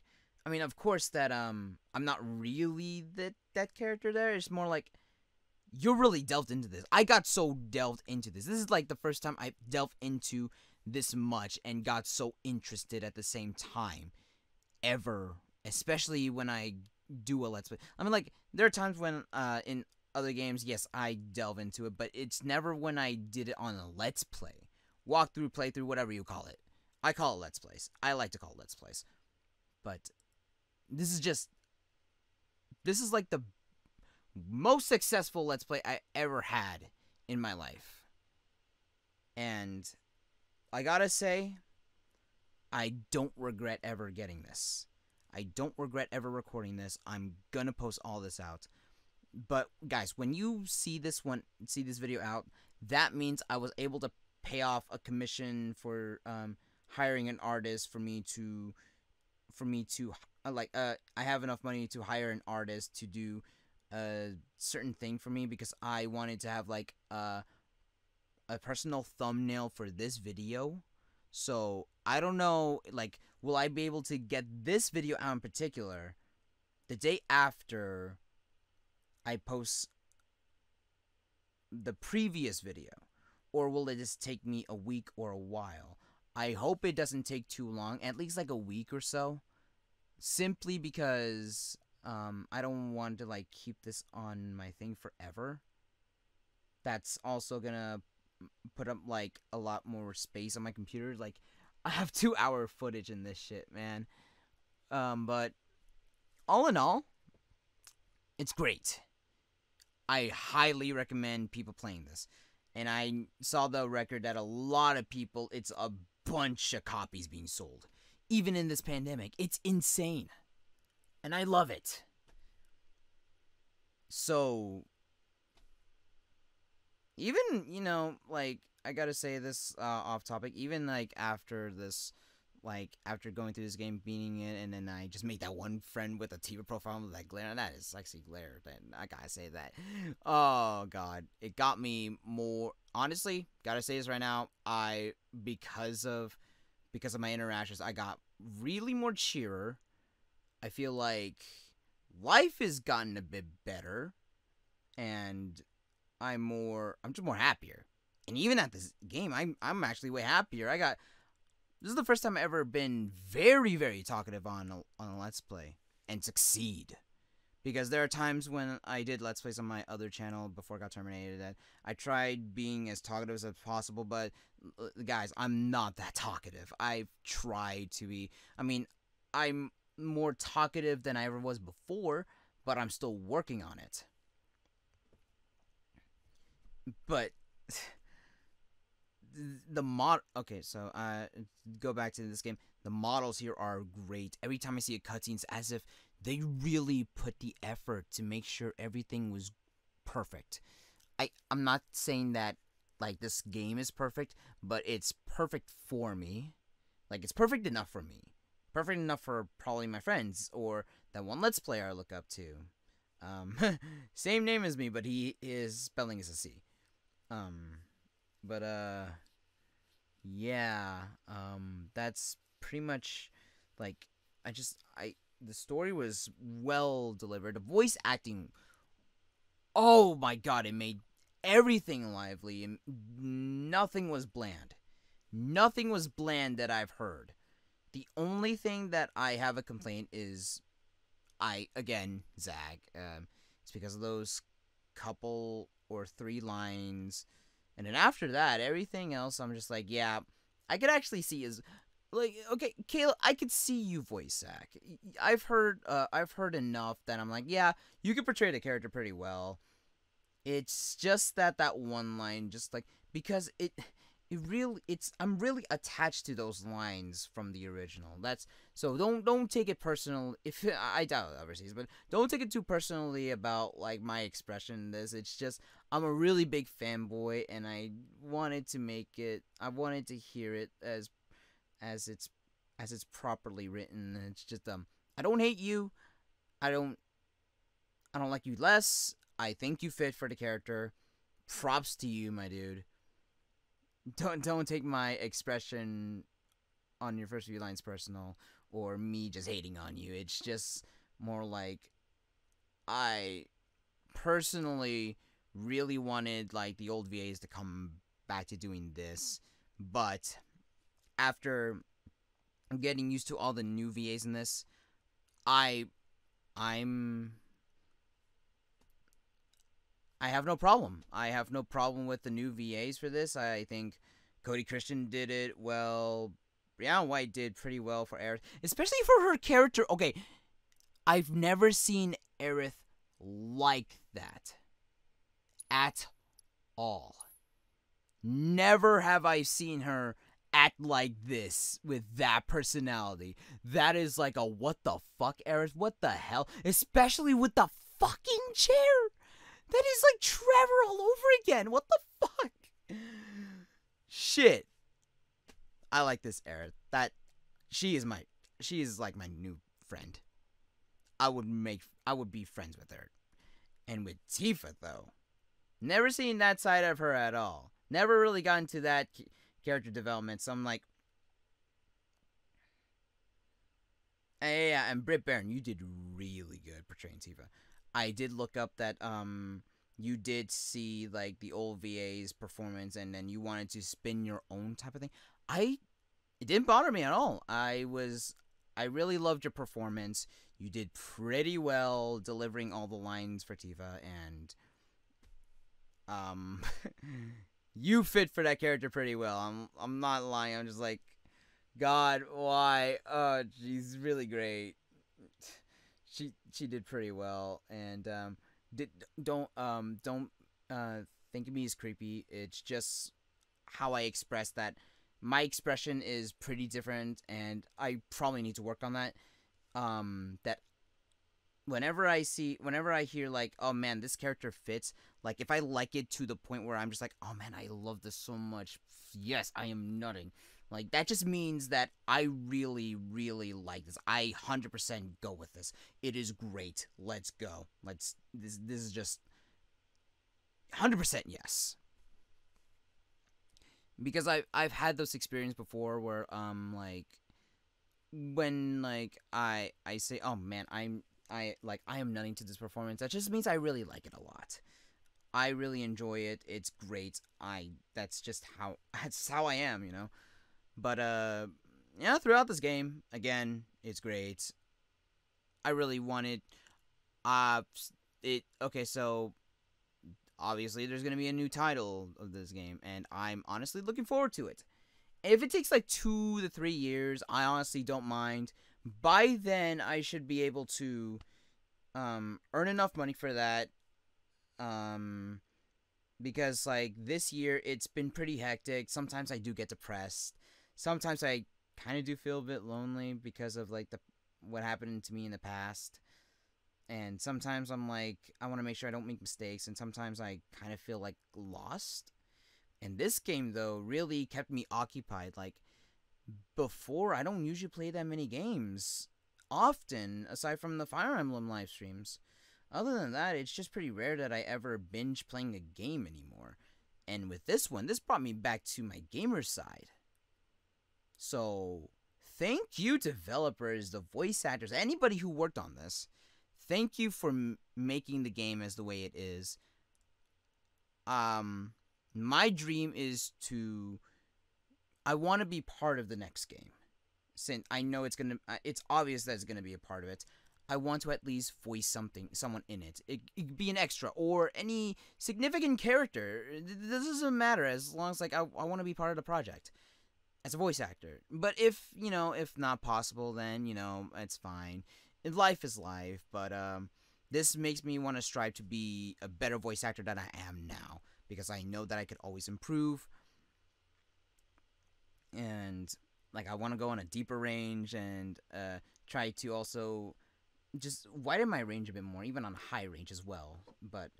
I mean, of course that, um, I'm not really that, that character there. It's more like, you're really delved into this. I got so delved into this. This is, like, the first time I delved into this much and got so interested at the same time ever. Especially when I do a Let's Play. I mean, like, there are times when, uh, in other games, yes, I delve into it, but it's never when I did it on a Let's Play. Walkthrough, playthrough, whatever you call it. I call it Let's Plays. I like to call it Let's Plays. But this is just, this is like the most successful Let's Play I ever had in my life. And I gotta say, I don't regret ever getting this. I don't regret ever recording this. I'm gonna post all this out. But guys, when you see this one, see this video out, that means I was able to pay off a commission for, um, hiring an artist for me to, for me to, uh, like, uh, I have enough money to hire an artist to do a certain thing for me because I wanted to have, like, uh, a personal thumbnail for this video. So, I don't know, like, will I be able to get this video out in particular the day after I post the previous video? Or will it just take me a week or a while? I hope it doesn't take too long, at least like a week or so. Simply because um, I don't want to, like, keep this on my thing forever. That's also gonna put up, like, a lot more space on my computer. Like, I have two hour footage in this shit, man. Um, but all in all, it's great. I highly recommend people playing this. And I saw the record that a lot of people, it's a bunch of copies being sold. Even in this pandemic, it's insane. And I love it. So, even, you know, like, I gotta say this uh, off topic, even, like, after this, like, after going through this game, beating it, and then I just made that one friend with a Tifa profile with that glare, and that is sexy glare, then I gotta say that. Oh, God. It got me more, honestly, gotta say this right now, I, because of, because of my interactions, I got really more cheerer. I feel like life has gotten a bit better, and I'm more, I'm just more happier. And even at this game, I'm, I'm actually way happier. I got, this is the first time I've ever been very, very talkative on a, on a Let's Play and succeed. Because there are times when I did Let's Plays on my other channel before it got terminated that I tried being as talkative as possible, but guys, I'm not that talkative. I've tried to be, I mean, I'm more talkative than I ever was before, but I'm still working on it. But the mod, okay, so uh, go back to this game. The models here are great. Every time I see a cutscene, it's as if they really put the effort to make sure everything was perfect. I I'm not saying that like this game is perfect, but it's perfect for me. Like it's perfect enough for me. Perfect enough for probably my friends or that one Let's Player I look up to. Um, same name as me, but he his spelling is a C. Um, but uh, yeah. Um, that's pretty much like I just I. The story was well delivered. The voice acting, oh my god, it made everything lively. And nothing was bland. Nothing was bland that I've heard. The only thing that I have a complaint is, I, again, Zack. Um, it's because of those couple or three lines. And then after that, everything else, I'm just like, yeah, I could actually see is... Like, okay, Caleb, I could see you voice Zack. I've heard, uh, I've heard enough that I'm like, yeah, you could portray the character pretty well. It's just that that one line, just like, because it, it really, it's, I'm really attached to those lines from the original. That's, so don't, don't take it personal, if, I doubt it overseas, but don't take it too personally about, like, my expression in this. It's just, I'm a really big fanboy, and I wanted to make it, I wanted to hear it as as it's as it's properly written. It's just um I don't hate you. I don't I don't like you less. I think you fit for the character. Props to you, my dude. Don't don't take my expression on your first few lines personal or me just hating on you. It's just more like I personally really wanted like the old V As to come back to doing this, but after getting used to all the new V As in this, I, I'm, I have no problem. I have no problem with the new V As for this. I think Cody Christian did it well. Brianna White did pretty well for Aerith, especially for her character. Okay, I've never seen Aerith like that at all. Never have I seen her act like this with that personality. That is like a what the fuck, Aerith? What the hell? Especially with the fucking chair. That is like Trevor all over again. What the fuck? Shit. I like this Aerith. That she is my she is like my new friend. I would make I would be friends with her. And with Tifa though, never seen that side of her at all. Never really gotten to that character development, so I'm like, hey, yeah, and Britt Baron, you did really good portraying Tifa. I did look up that, um, you did see, like, the old V A's performance, and then you wanted to spin your own type of thing. I, it didn't bother me at all. I was, I really loved your performance. You did pretty well delivering all the lines for Tifa, and, um... you fit for that character pretty well. I'm I'm not lying. I'm just like, God, why? Oh, she's really great. She she did pretty well, and um, did don't um don't uh think of me as creepy. It's just how I express that. My expression is pretty different, and I probably need to work on that. Um, that whenever I see, whenever I hear like, oh man, this character fits, like if I like it to the point where I'm just like, oh man, I love this so much, yes, I am nutting, like that just means that I really, really like this. I one hundred percent go with this. It is great. Let's go. Let's, this, this is just one hundred percent yes. Because I, I've had those experiences before where, um, like, when, like, I, I say, oh, man, I'm, I, like, I am nutting to this performance. That just means I really like it a lot. I really enjoy it. It's great. I, that's just how, that's how I am, you know? But, uh, yeah, throughout this game, again, it's great. I really wanted, uh, it, okay, so... obviously, there's going to be a new title of this game, and I'm honestly looking forward to it. If it takes like two to three years, I honestly don't mind. By then, I should be able to um, earn enough money for that, um, because like this year, it's been pretty hectic. Sometimes I do get depressed. Sometimes I kind of do feel a bit lonely because of like the what happened to me in the past. And sometimes I'm like, I want to make sure I don't make mistakes. And sometimes I kind of feel like lost. And this game, though, really kept me occupied. Like, before, I don't usually play that many games often, aside from the Fire Emblem live streams. Other than that, it's just pretty rare that I ever binge playing a game anymore. And with this one, this brought me back to my gamer side. So, thank you, developers, the voice actors, anybody who worked on this. Thank you for m making the game as the way it is. Um, my dream is to... I want to be part of the next game. Since I know it's gonna... It's obvious that it's gonna be a part of it. I want to at least voice something, someone in it. It, it could be an extra or any significant character. This doesn't matter as long as like I, I want to be part of the project as a voice actor. But if, you know, if not possible, then, you know, it's fine. Life is life, but um, this makes me want to strive to be a better voice actor than I am now, because I know that I could always improve, and like I want to go on a deeper range and uh, try to also just widen my range a bit more, even on high range as well. But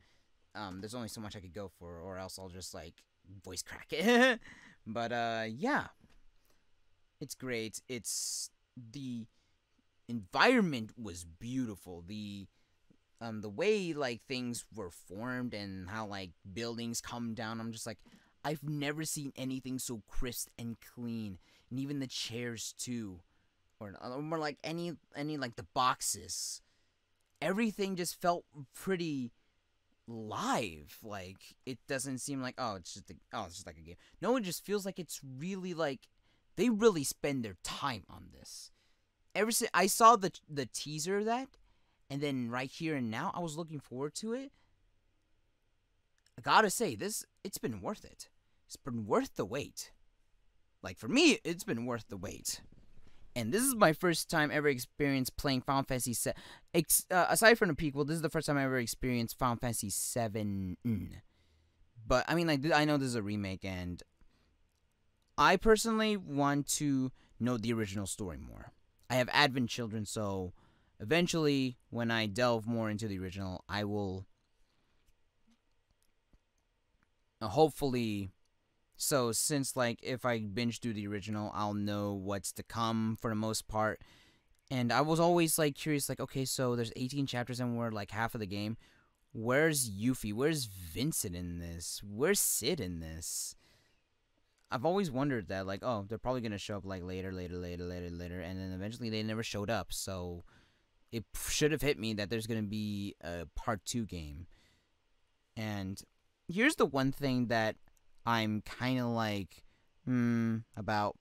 um, there's only so much I could go for, or else I'll just like voice crack it. But uh, yeah, it's great. It's the environment was beautiful. The um the way like things were formed and how like buildings come down, I'm just like, I've never seen anything so crisp and clean. And even the chairs too, or, or like any any like the boxes, everything just felt pretty live. Like it doesn't seem like, oh, it's just a, oh it's just like a game. No, it just feels like it's really like they really spend their time on this. Ever since I saw the the teaser of that, and then right here and now, I was looking forward to it. I gotta say, this it's been worth it. It's been worth the wait. Like for me, it's been worth the wait. And this is my first time ever experienced playing Final Fantasy seven. Ex uh, aside from the prequel, this is the first time I ever experienced Final Fantasy seven. Mm. But I mean, like I know this is a remake, and I personally want to know the original story more. I have Advent Children, so eventually, when I delve more into the original, I will uh, hopefully, so since, like, if I binge through the original, I'll know what's to come for the most part. And I was always, like, curious, like, okay, so there's eighteen chapters and we're, like, half of the game. Where's Yuffie? Where's Vincent in this? Where's Sid in this? I've always wondered that, like, oh, they're probably going to show up, like, later, later, later, later, later, and then eventually they never showed up, so it should have hit me that there's going to be a part two game. And here's the one thing that I'm kind of like, hmm, about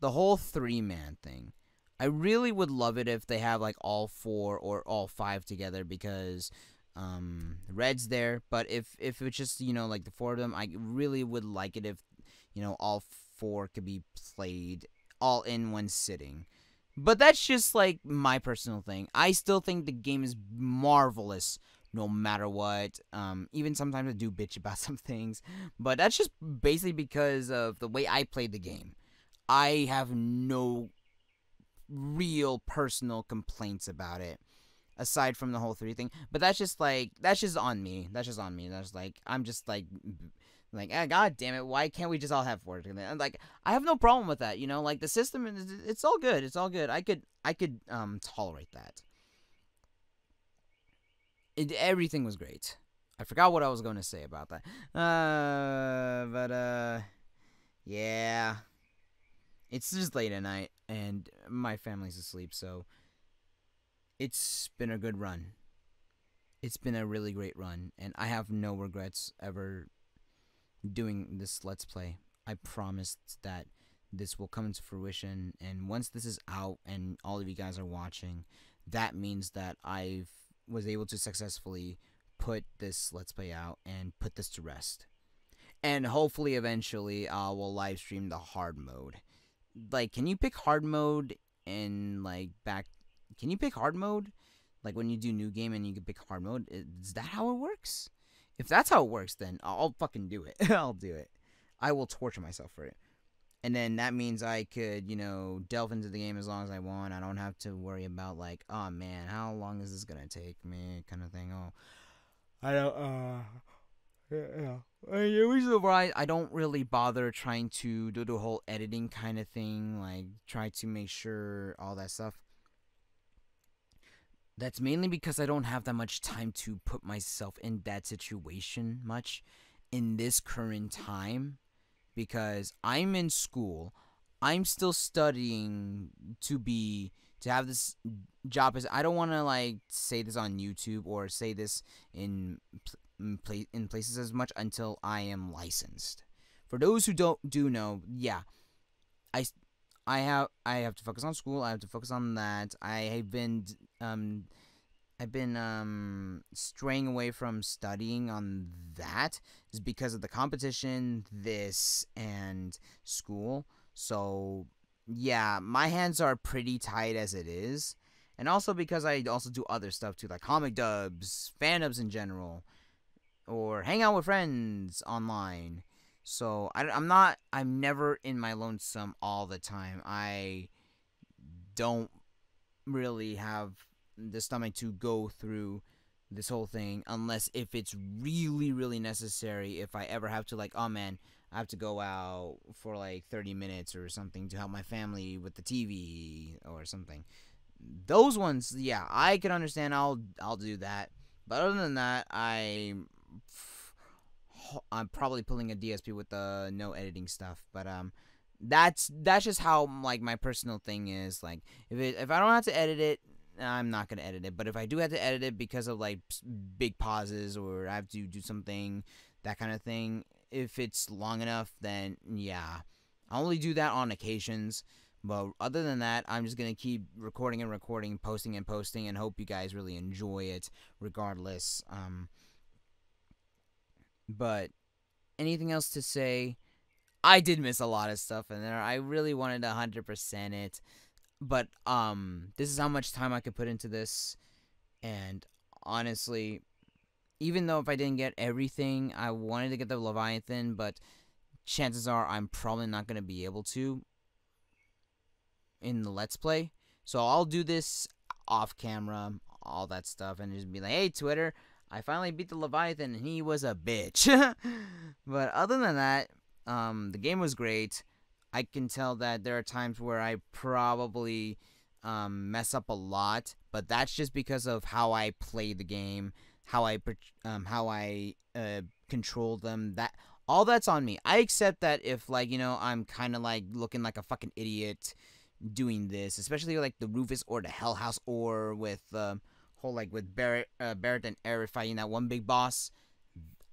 the whole three-man thing. I really would love it if they have, like, all four or all five together, because... Um, Red's there, but if, if it's just, you know, like, the four of them, I really would like it if, you know, all four could be played all in one sitting. But that's just, like, my personal thing. I still think the game is marvelous no matter what. Um, even sometimes I do bitch about some things, but that's just basically because of the way I played the game. I have no real personal complaints about it. aside from the whole three thing. But that's just like, that's just on me. That's just on me. That's like, I'm just like, like, eh, god damn it, why can't we just all have four? And like, I have no problem with that, you know. Like the system, it's all good. It's all good. I could, I could um tolerate that. It, everything was great. I forgot what I was going to say about that. Uh, but uh, yeah, it's just late at night and my family's asleep, so. It's been a good run. It's been a really great run, and I have no regrets ever doing this Let's Play. I promised that this will come into fruition, and once this is out and all of you guys are watching, that means that I was able to successfully put this Let's Play out and put this to rest. And hopefully, eventually, I uh, will live stream the hard mode. Like, can you pick hard mode and, like, back... Can you pick hard mode? Like, when you do new game and you can pick hard mode, is that how it works? If that's how it works, then I'll fucking do it. I'll do it. I will torture myself for it. And then that means I could, you know, delve into the game as long as I want. I don't have to worry about, like, oh, man, how long is this gonna take me? Kind of thing. Oh, I don't, uh... Yeah, I, I don't really bother trying to do the whole editing kind of thing. Like, try to make sure all that stuff. That's mainly because I don't have that much time to put myself in that situation much in this current time, because I'm in school. I'm still studying to be, to have this job. As I don't want to, like, say this on YouTube or say this in, in, pla in places as much until I am licensed. For those who don't do know, yeah, I... I have I have to focus on school. I have to focus on that. I have been um I've been um straying away from studying on that is because of the competition, this, and school. So yeah, my hands are pretty tight as it is, and also because I also do other stuff too, like comic dubs, fan dubs in general, or hang out with friends online. So, I, I'm not, I'm never in my lonesome all the time. I don't really have the stomach to go through this whole thing unless if it's really, really necessary. If I ever have to, like, oh man, I have to go out for like thirty minutes or something to help my family with the T V or something. Those ones, yeah, I can understand. I'll, I'll do that. But other than that, I... I'm probably pulling a D S P with the no editing stuff, but um, that's that's just how, like, my personal thing is. Like, if it, if I don't have to edit it, I'm not gonna edit it. But if I do have to edit it because of, like, big pauses or I have to do something, that kind of thing, if it's long enough, then yeah, I only do that on occasions. But other than that, I'm just gonna keep recording and recording, posting and posting, and hope you guys really enjoy it, regardless. Um. But anything else to say? I did miss a lot of stuff in there. I really wanted to one hundred percent it. But um, this is how much time I could put into this. And honestly, even though if I didn't get everything, I wanted to get the Leviathan. But chances are I'm probably not going to be able to in the Let's Play. So I'll do this off camera, all that stuff. And just be like, hey, Twitter, I finally beat the Leviathan, and he was a bitch. But other than that, um, the game was great. I can tell that there are times where I probably um, mess up a lot, but that's just because of how I play the game, how I um, how I uh, control them. That all that's on me. I accept that if, like, you know, I'm kind of like looking like a fucking idiot doing this, especially like the Rufus or the Hell House or with. Uh, Whole like with Barret, uh, Barret and Aerith fighting that one big boss.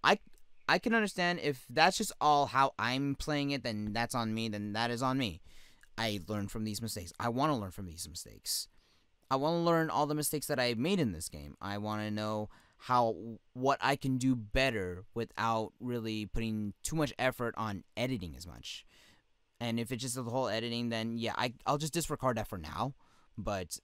I I can understand if that's just all how I'm playing it. Then that's on me. Then that is on me. I learn from these mistakes. I want to learn from these mistakes. I want to learn all the mistakes that I've made in this game. I want to know how what I can do better without really putting too much effort on editing as much. And if it's just the whole editing, then yeah, I I'll just disregard that for now. But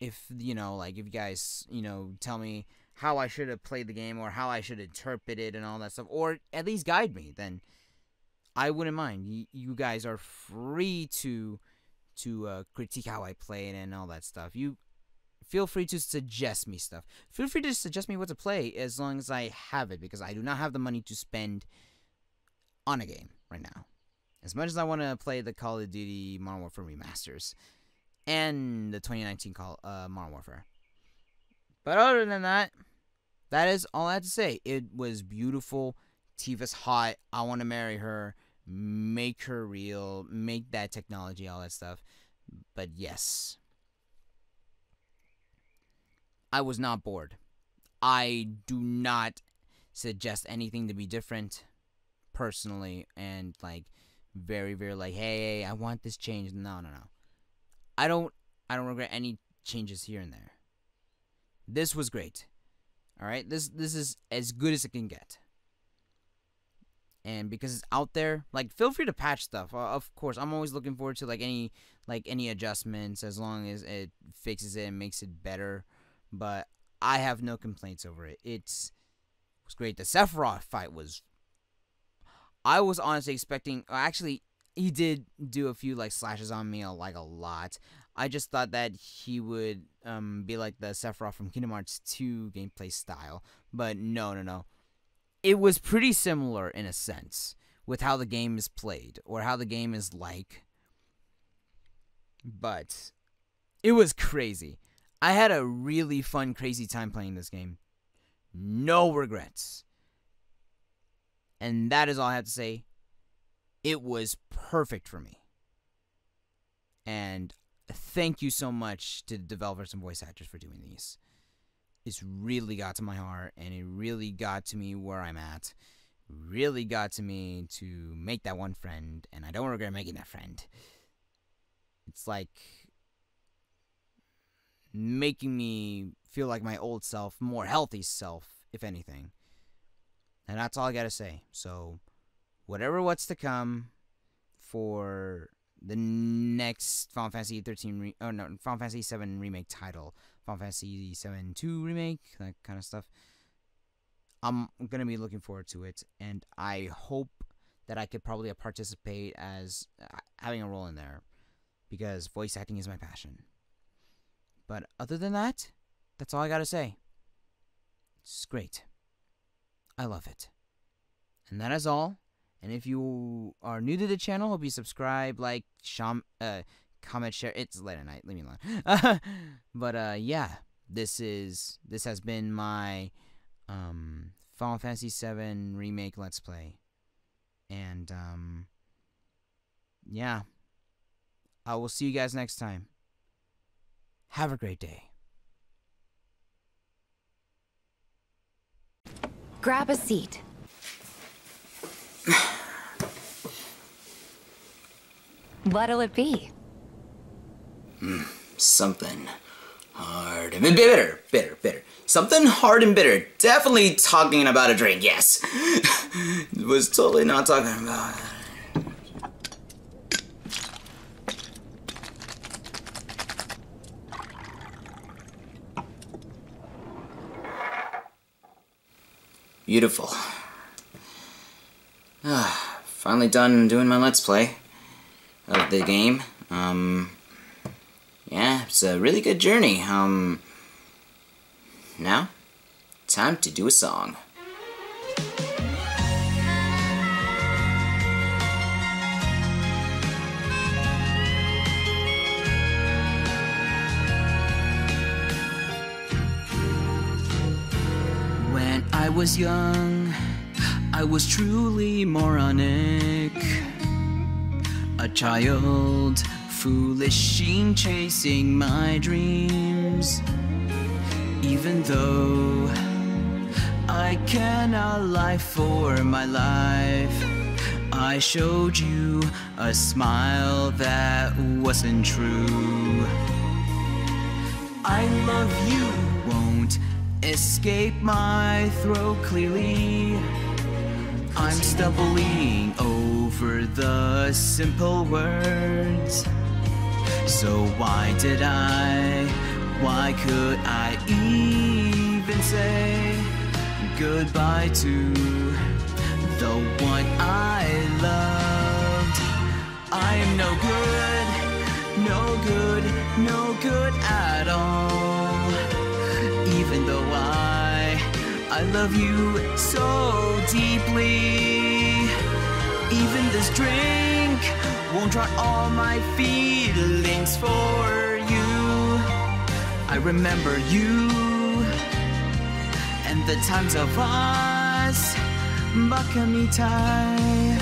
if, you know, like, if you guys, you know, tell me how I should have played the game or how I should interpret it and all that stuff, or at least guide me, then I wouldn't mind. You, you guys are free to to uh, critique how I play it and all that stuff. You Feel free to suggest me stuff. Feel free to suggest me what to play as long as I have it, because I do not have the money to spend on a game right now. As much as I want to play the Call of Duty Modern Warfare remasters and the twenty nineteen Call uh, Modern Warfare. But other than that, that is all I had to say. It was beautiful. Tifa's hot. I want to marry her. Make her real. Make that technology, all that stuff. But yes, I was not bored. I do not suggest anything to be different personally, and like very, very like, hey, I want this change. No, no, no. I don't I don't regret any changes here and there. This was great. Alright, this this is as good as it can get. And because it's out there, like, feel free to patch stuff. Uh, of course, I'm always looking forward to like any like any adjustments, as long as it fixes it and makes it better. But I have no complaints over it. It's it was great. The Sephiroth fight was. I was honestly expecting. Actually, he did do a few like slashes on me, like a lot. I just thought that he would um, be like the Sephiroth from Kingdom Hearts two gameplay style, but no, no, no. It was pretty similar in a sense with how the game is played or how the game is like. But it was crazy. I had a really fun, crazy time playing this game. No regrets. And that is all I have to say. It was perfect for me. And thank you so much to the developers and voice actors for doing these. It's really got to my heart, and it really got to me where I'm at. Really got to me to make that one friend, and I don't regret making that friend. It's like making me feel like my old self, more healthy self, if anything. And that's all I gotta say. So, whatever what's to come for the next Final Fantasy thirteen, re oh no, Final Fantasy seven Remake title, Final Fantasy seven two Remake, that kind of stuff. I'm gonna be looking forward to it, and I hope that I could probably participate as uh, having a role in there, because voice acting is my passion. But other than that, that's all I gotta say. It's great. I love it. And that is all. And if you are new to the channel, hope you subscribe, like, sham, uh, comment, share. It's late at night. Leave me alone. But uh, yeah, this is this has been my um, Final Fantasy seven Remake Let's Play. And um, yeah, I will see you guys next time. Have a great day. Grab a seat. What'll it be? Mm, something hard and bitter, bitter, bitter. Something hard and bitter. Definitely talking about a drink, yes. Was totally not talking about it. Beautiful. Ah, finally done doing my Let's Play of the game. Um, yeah, it's a really good journey. Um, now, time to do a song. I was young, I was truly moronic, a child, foolish and chasing my dreams, even though I cannot lie for my life, I showed you a smile that wasn't true. I love you won't escape my throat clearly. I'm stumbling over the simple words. So why did I, why could I even say goodbye to the one I loved? I am no good, no good, no good at all. I love you so deeply. Even this drink won't drown all my feelings for you. I remember you and the times of us, Bakamitai.